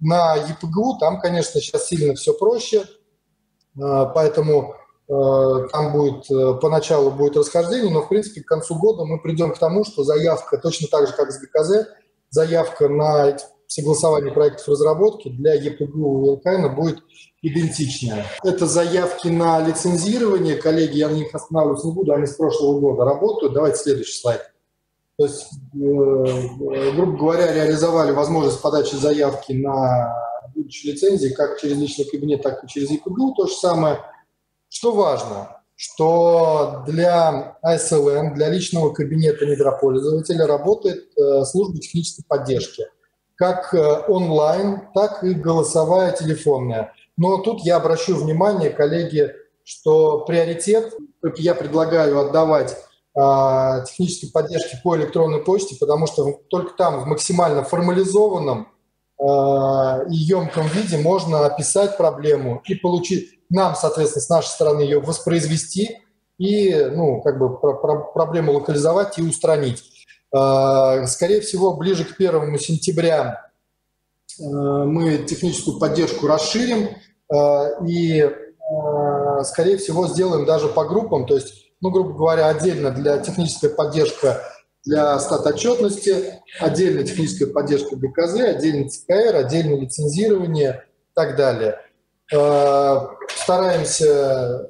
На ЕПГУ там, конечно, сейчас сильно все проще, поэтому там будет, поначалу будет расхождение, но, в принципе, к концу года мы придем к тому, что заявка, точно так же, как с ГКЗ, заявка на согласование проектов разработки для ЕПГУ и ЛКН будет идентичная. Это заявки на лицензирование. Коллеги, я на них останавливаться не буду, они с прошлого года работают. Давайте следующий слайд. То есть, грубо говоря, реализовали возможность подачи заявки на будущие лицензии как через личный кабинет, так и через ЕПГУ. То же самое. Что важно, что для АСЛН, для личного кабинета недропользователя работает служба технической поддержки. Как онлайн, так и голосовая, телефонная. Но тут я обращу внимание, коллеги, что приоритет я предлагаю отдавать технической поддержке по электронной почте, потому что только там в максимально формализованном и емком виде можно описать проблему и получить, нам, соответственно, с нашей стороны ее воспроизвести и, ну, как бы проблему локализовать и устранить. Скорее всего, ближе к 1 сентября мы техническую поддержку расширим и, скорее всего, сделаем даже по группам, то есть, ну, грубо говоря, отдельно для технической поддержки для статотчетности, отдельно техническая поддержка ГКЗ, отдельно ЦКР, отдельно лицензирование и так далее. Стараемся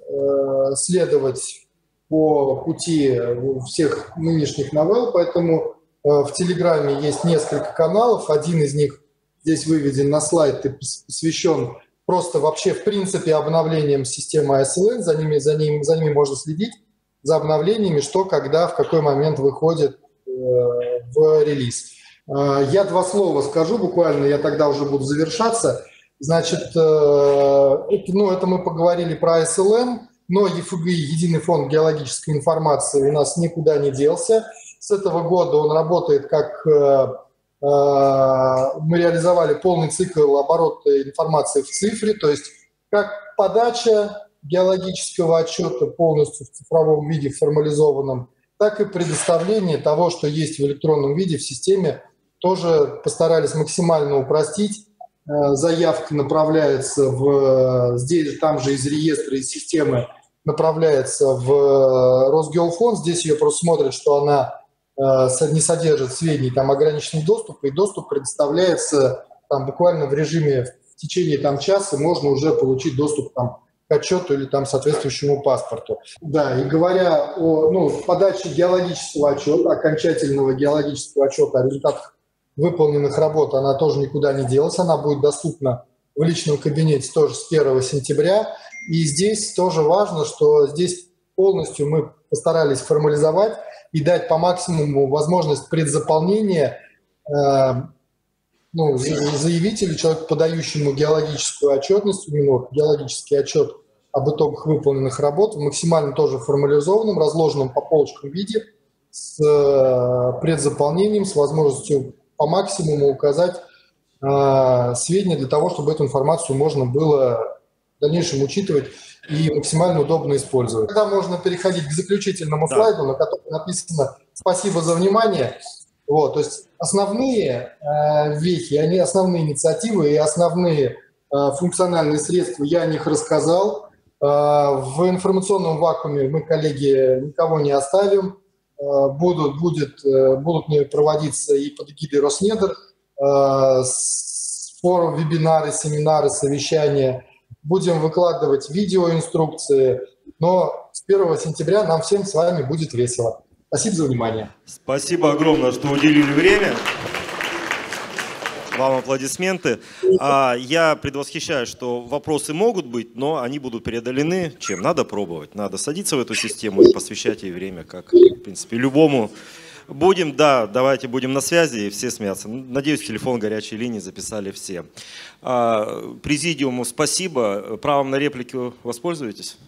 следовать по пути всех нынешних новелл, поэтому в Телеграме есть несколько каналов. Один из них здесь выведен на слайд и посвящен просто вообще в принципе обновлениям системы АСЛН. За ними можно следить, за обновлениями, что, когда, в какой момент выходит в релиз. Я 2 слова скажу буквально, я тогда уже буду завершаться. Значит, это мы поговорили про АСЛН. Но ЕФГИ, Единый фонд геологической информации, у нас никуда не делся. С этого года он работает как... мы реализовали полный цикл оборота информации в цифре, то есть как подача геологического отчета полностью в цифровом виде, формализованном, так и предоставление того, что есть в электронном виде в системе, тоже постарались максимально упростить. Заявка направляется здесь, там же из реестра, из системы, направляется в Росгеолфонд. Здесь ее просто смотрят, что она не содержит сведений там ограниченного доступа, и доступ предоставляется там буквально в режиме в течение там часа, можно уже получить доступ там к отчету или там соответствующему паспорту. Да, и говоря о подаче геологического отчета, окончательного геологического отчета о результатах выполненных работ, она тоже никуда не делась, она будет доступна в личном кабинете тоже с 1 сентября. И здесь тоже важно, что здесь полностью мы постарались формализовать и дать по максимуму возможность предзаполнения заявителю, человеку, подающему геологическую отчетность, у него геологический отчет об итогах выполненных работ в максимально тоже формализованном, разложенном по полочкам виде, с предзаполнением, с возможностью по максимуму указать сведения для того, чтобы эту информацию можно было в дальнейшем учитывать и максимально удобно использовать. Тогда можно переходить к заключительному слайду, на котором написано «Спасибо за внимание». Вот, то есть основные вехи, основные инициативы и основные функциональные средства я о них рассказал. В информационном вакууме мы, коллеги, никого не оставим. Будут проводиться и под эгидой Роснедр форумы, вебинары, семинары, совещания. Будем выкладывать видеоинструкции, но с 1 сентября нам всем с вами будет весело. Спасибо за внимание. Спасибо огромное, что уделили время. Вам аплодисменты. Я предвосхищаю, что вопросы могут быть, но они будут преодолены. Чем? Надо пробовать. Надо садиться в эту систему и посвящать ей время, как, в принципе, любому. Будем, да, давайте будем на связи, и все смеются. Надеюсь, телефон горячей линии записали все. Президиуму спасибо. Правом на реплику воспользуетесь?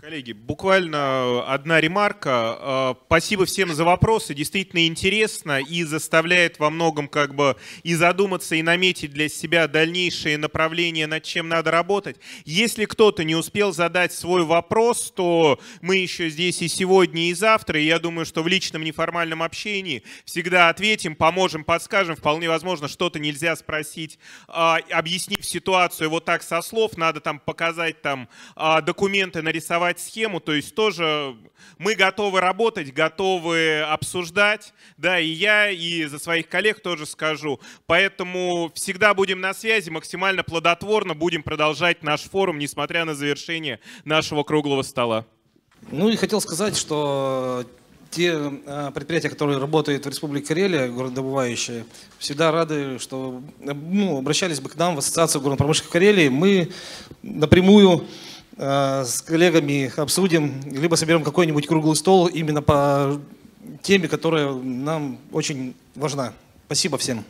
Коллеги, буквально одна ремарка. Спасибо всем за вопросы. Действительно интересно и заставляет во многом как бы и задуматься, и наметить для себя дальнейшие направления, над чем надо работать. Если кто-то не успел задать свой вопрос, то мы еще здесь и сегодня, и завтра. И я думаю, что в личном неформальном общении всегда ответим, поможем, подскажем. Вполне возможно, что-то нельзя спросить, объяснив ситуацию вот так со слов. Надо там показать там документы, нарисовать схему, то есть тоже мы готовы работать, готовы обсуждать, да, и я, и за своих коллег тоже скажу, поэтому всегда будем на связи, максимально плодотворно будем продолжать наш форум, несмотря на завершение нашего круглого стола. Ну и хотел сказать, что те предприятия, которые работают в Республике Карелия, горнодобывающие, всегда рады, что обращались бы к нам в Ассоциацию горнопромышленников Карелии, мы напрямую с коллегами обсудим, либо соберем какой-нибудь круглый стол именно по теме, которая нам очень важна. Спасибо всем.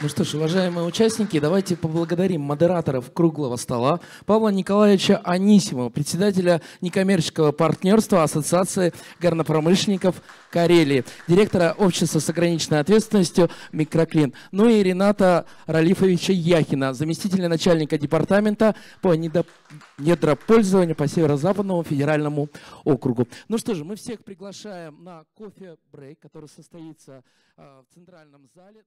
Ну что ж, уважаемые участники, давайте поблагодарим модераторов круглого стола Павла Николаевича Анисимова, председателя некоммерческого партнерства Ассоциации горнопромышленников Карелии, директора общества с ограниченной ответственностью «Микроклин», ну и Рената Ралифовича Яхина, заместителя начальника департамента по недропользованию по Северо-Западному федеральному округу. Ну что же, мы всех приглашаем на кофе-брейк, который состоится в центральном зале.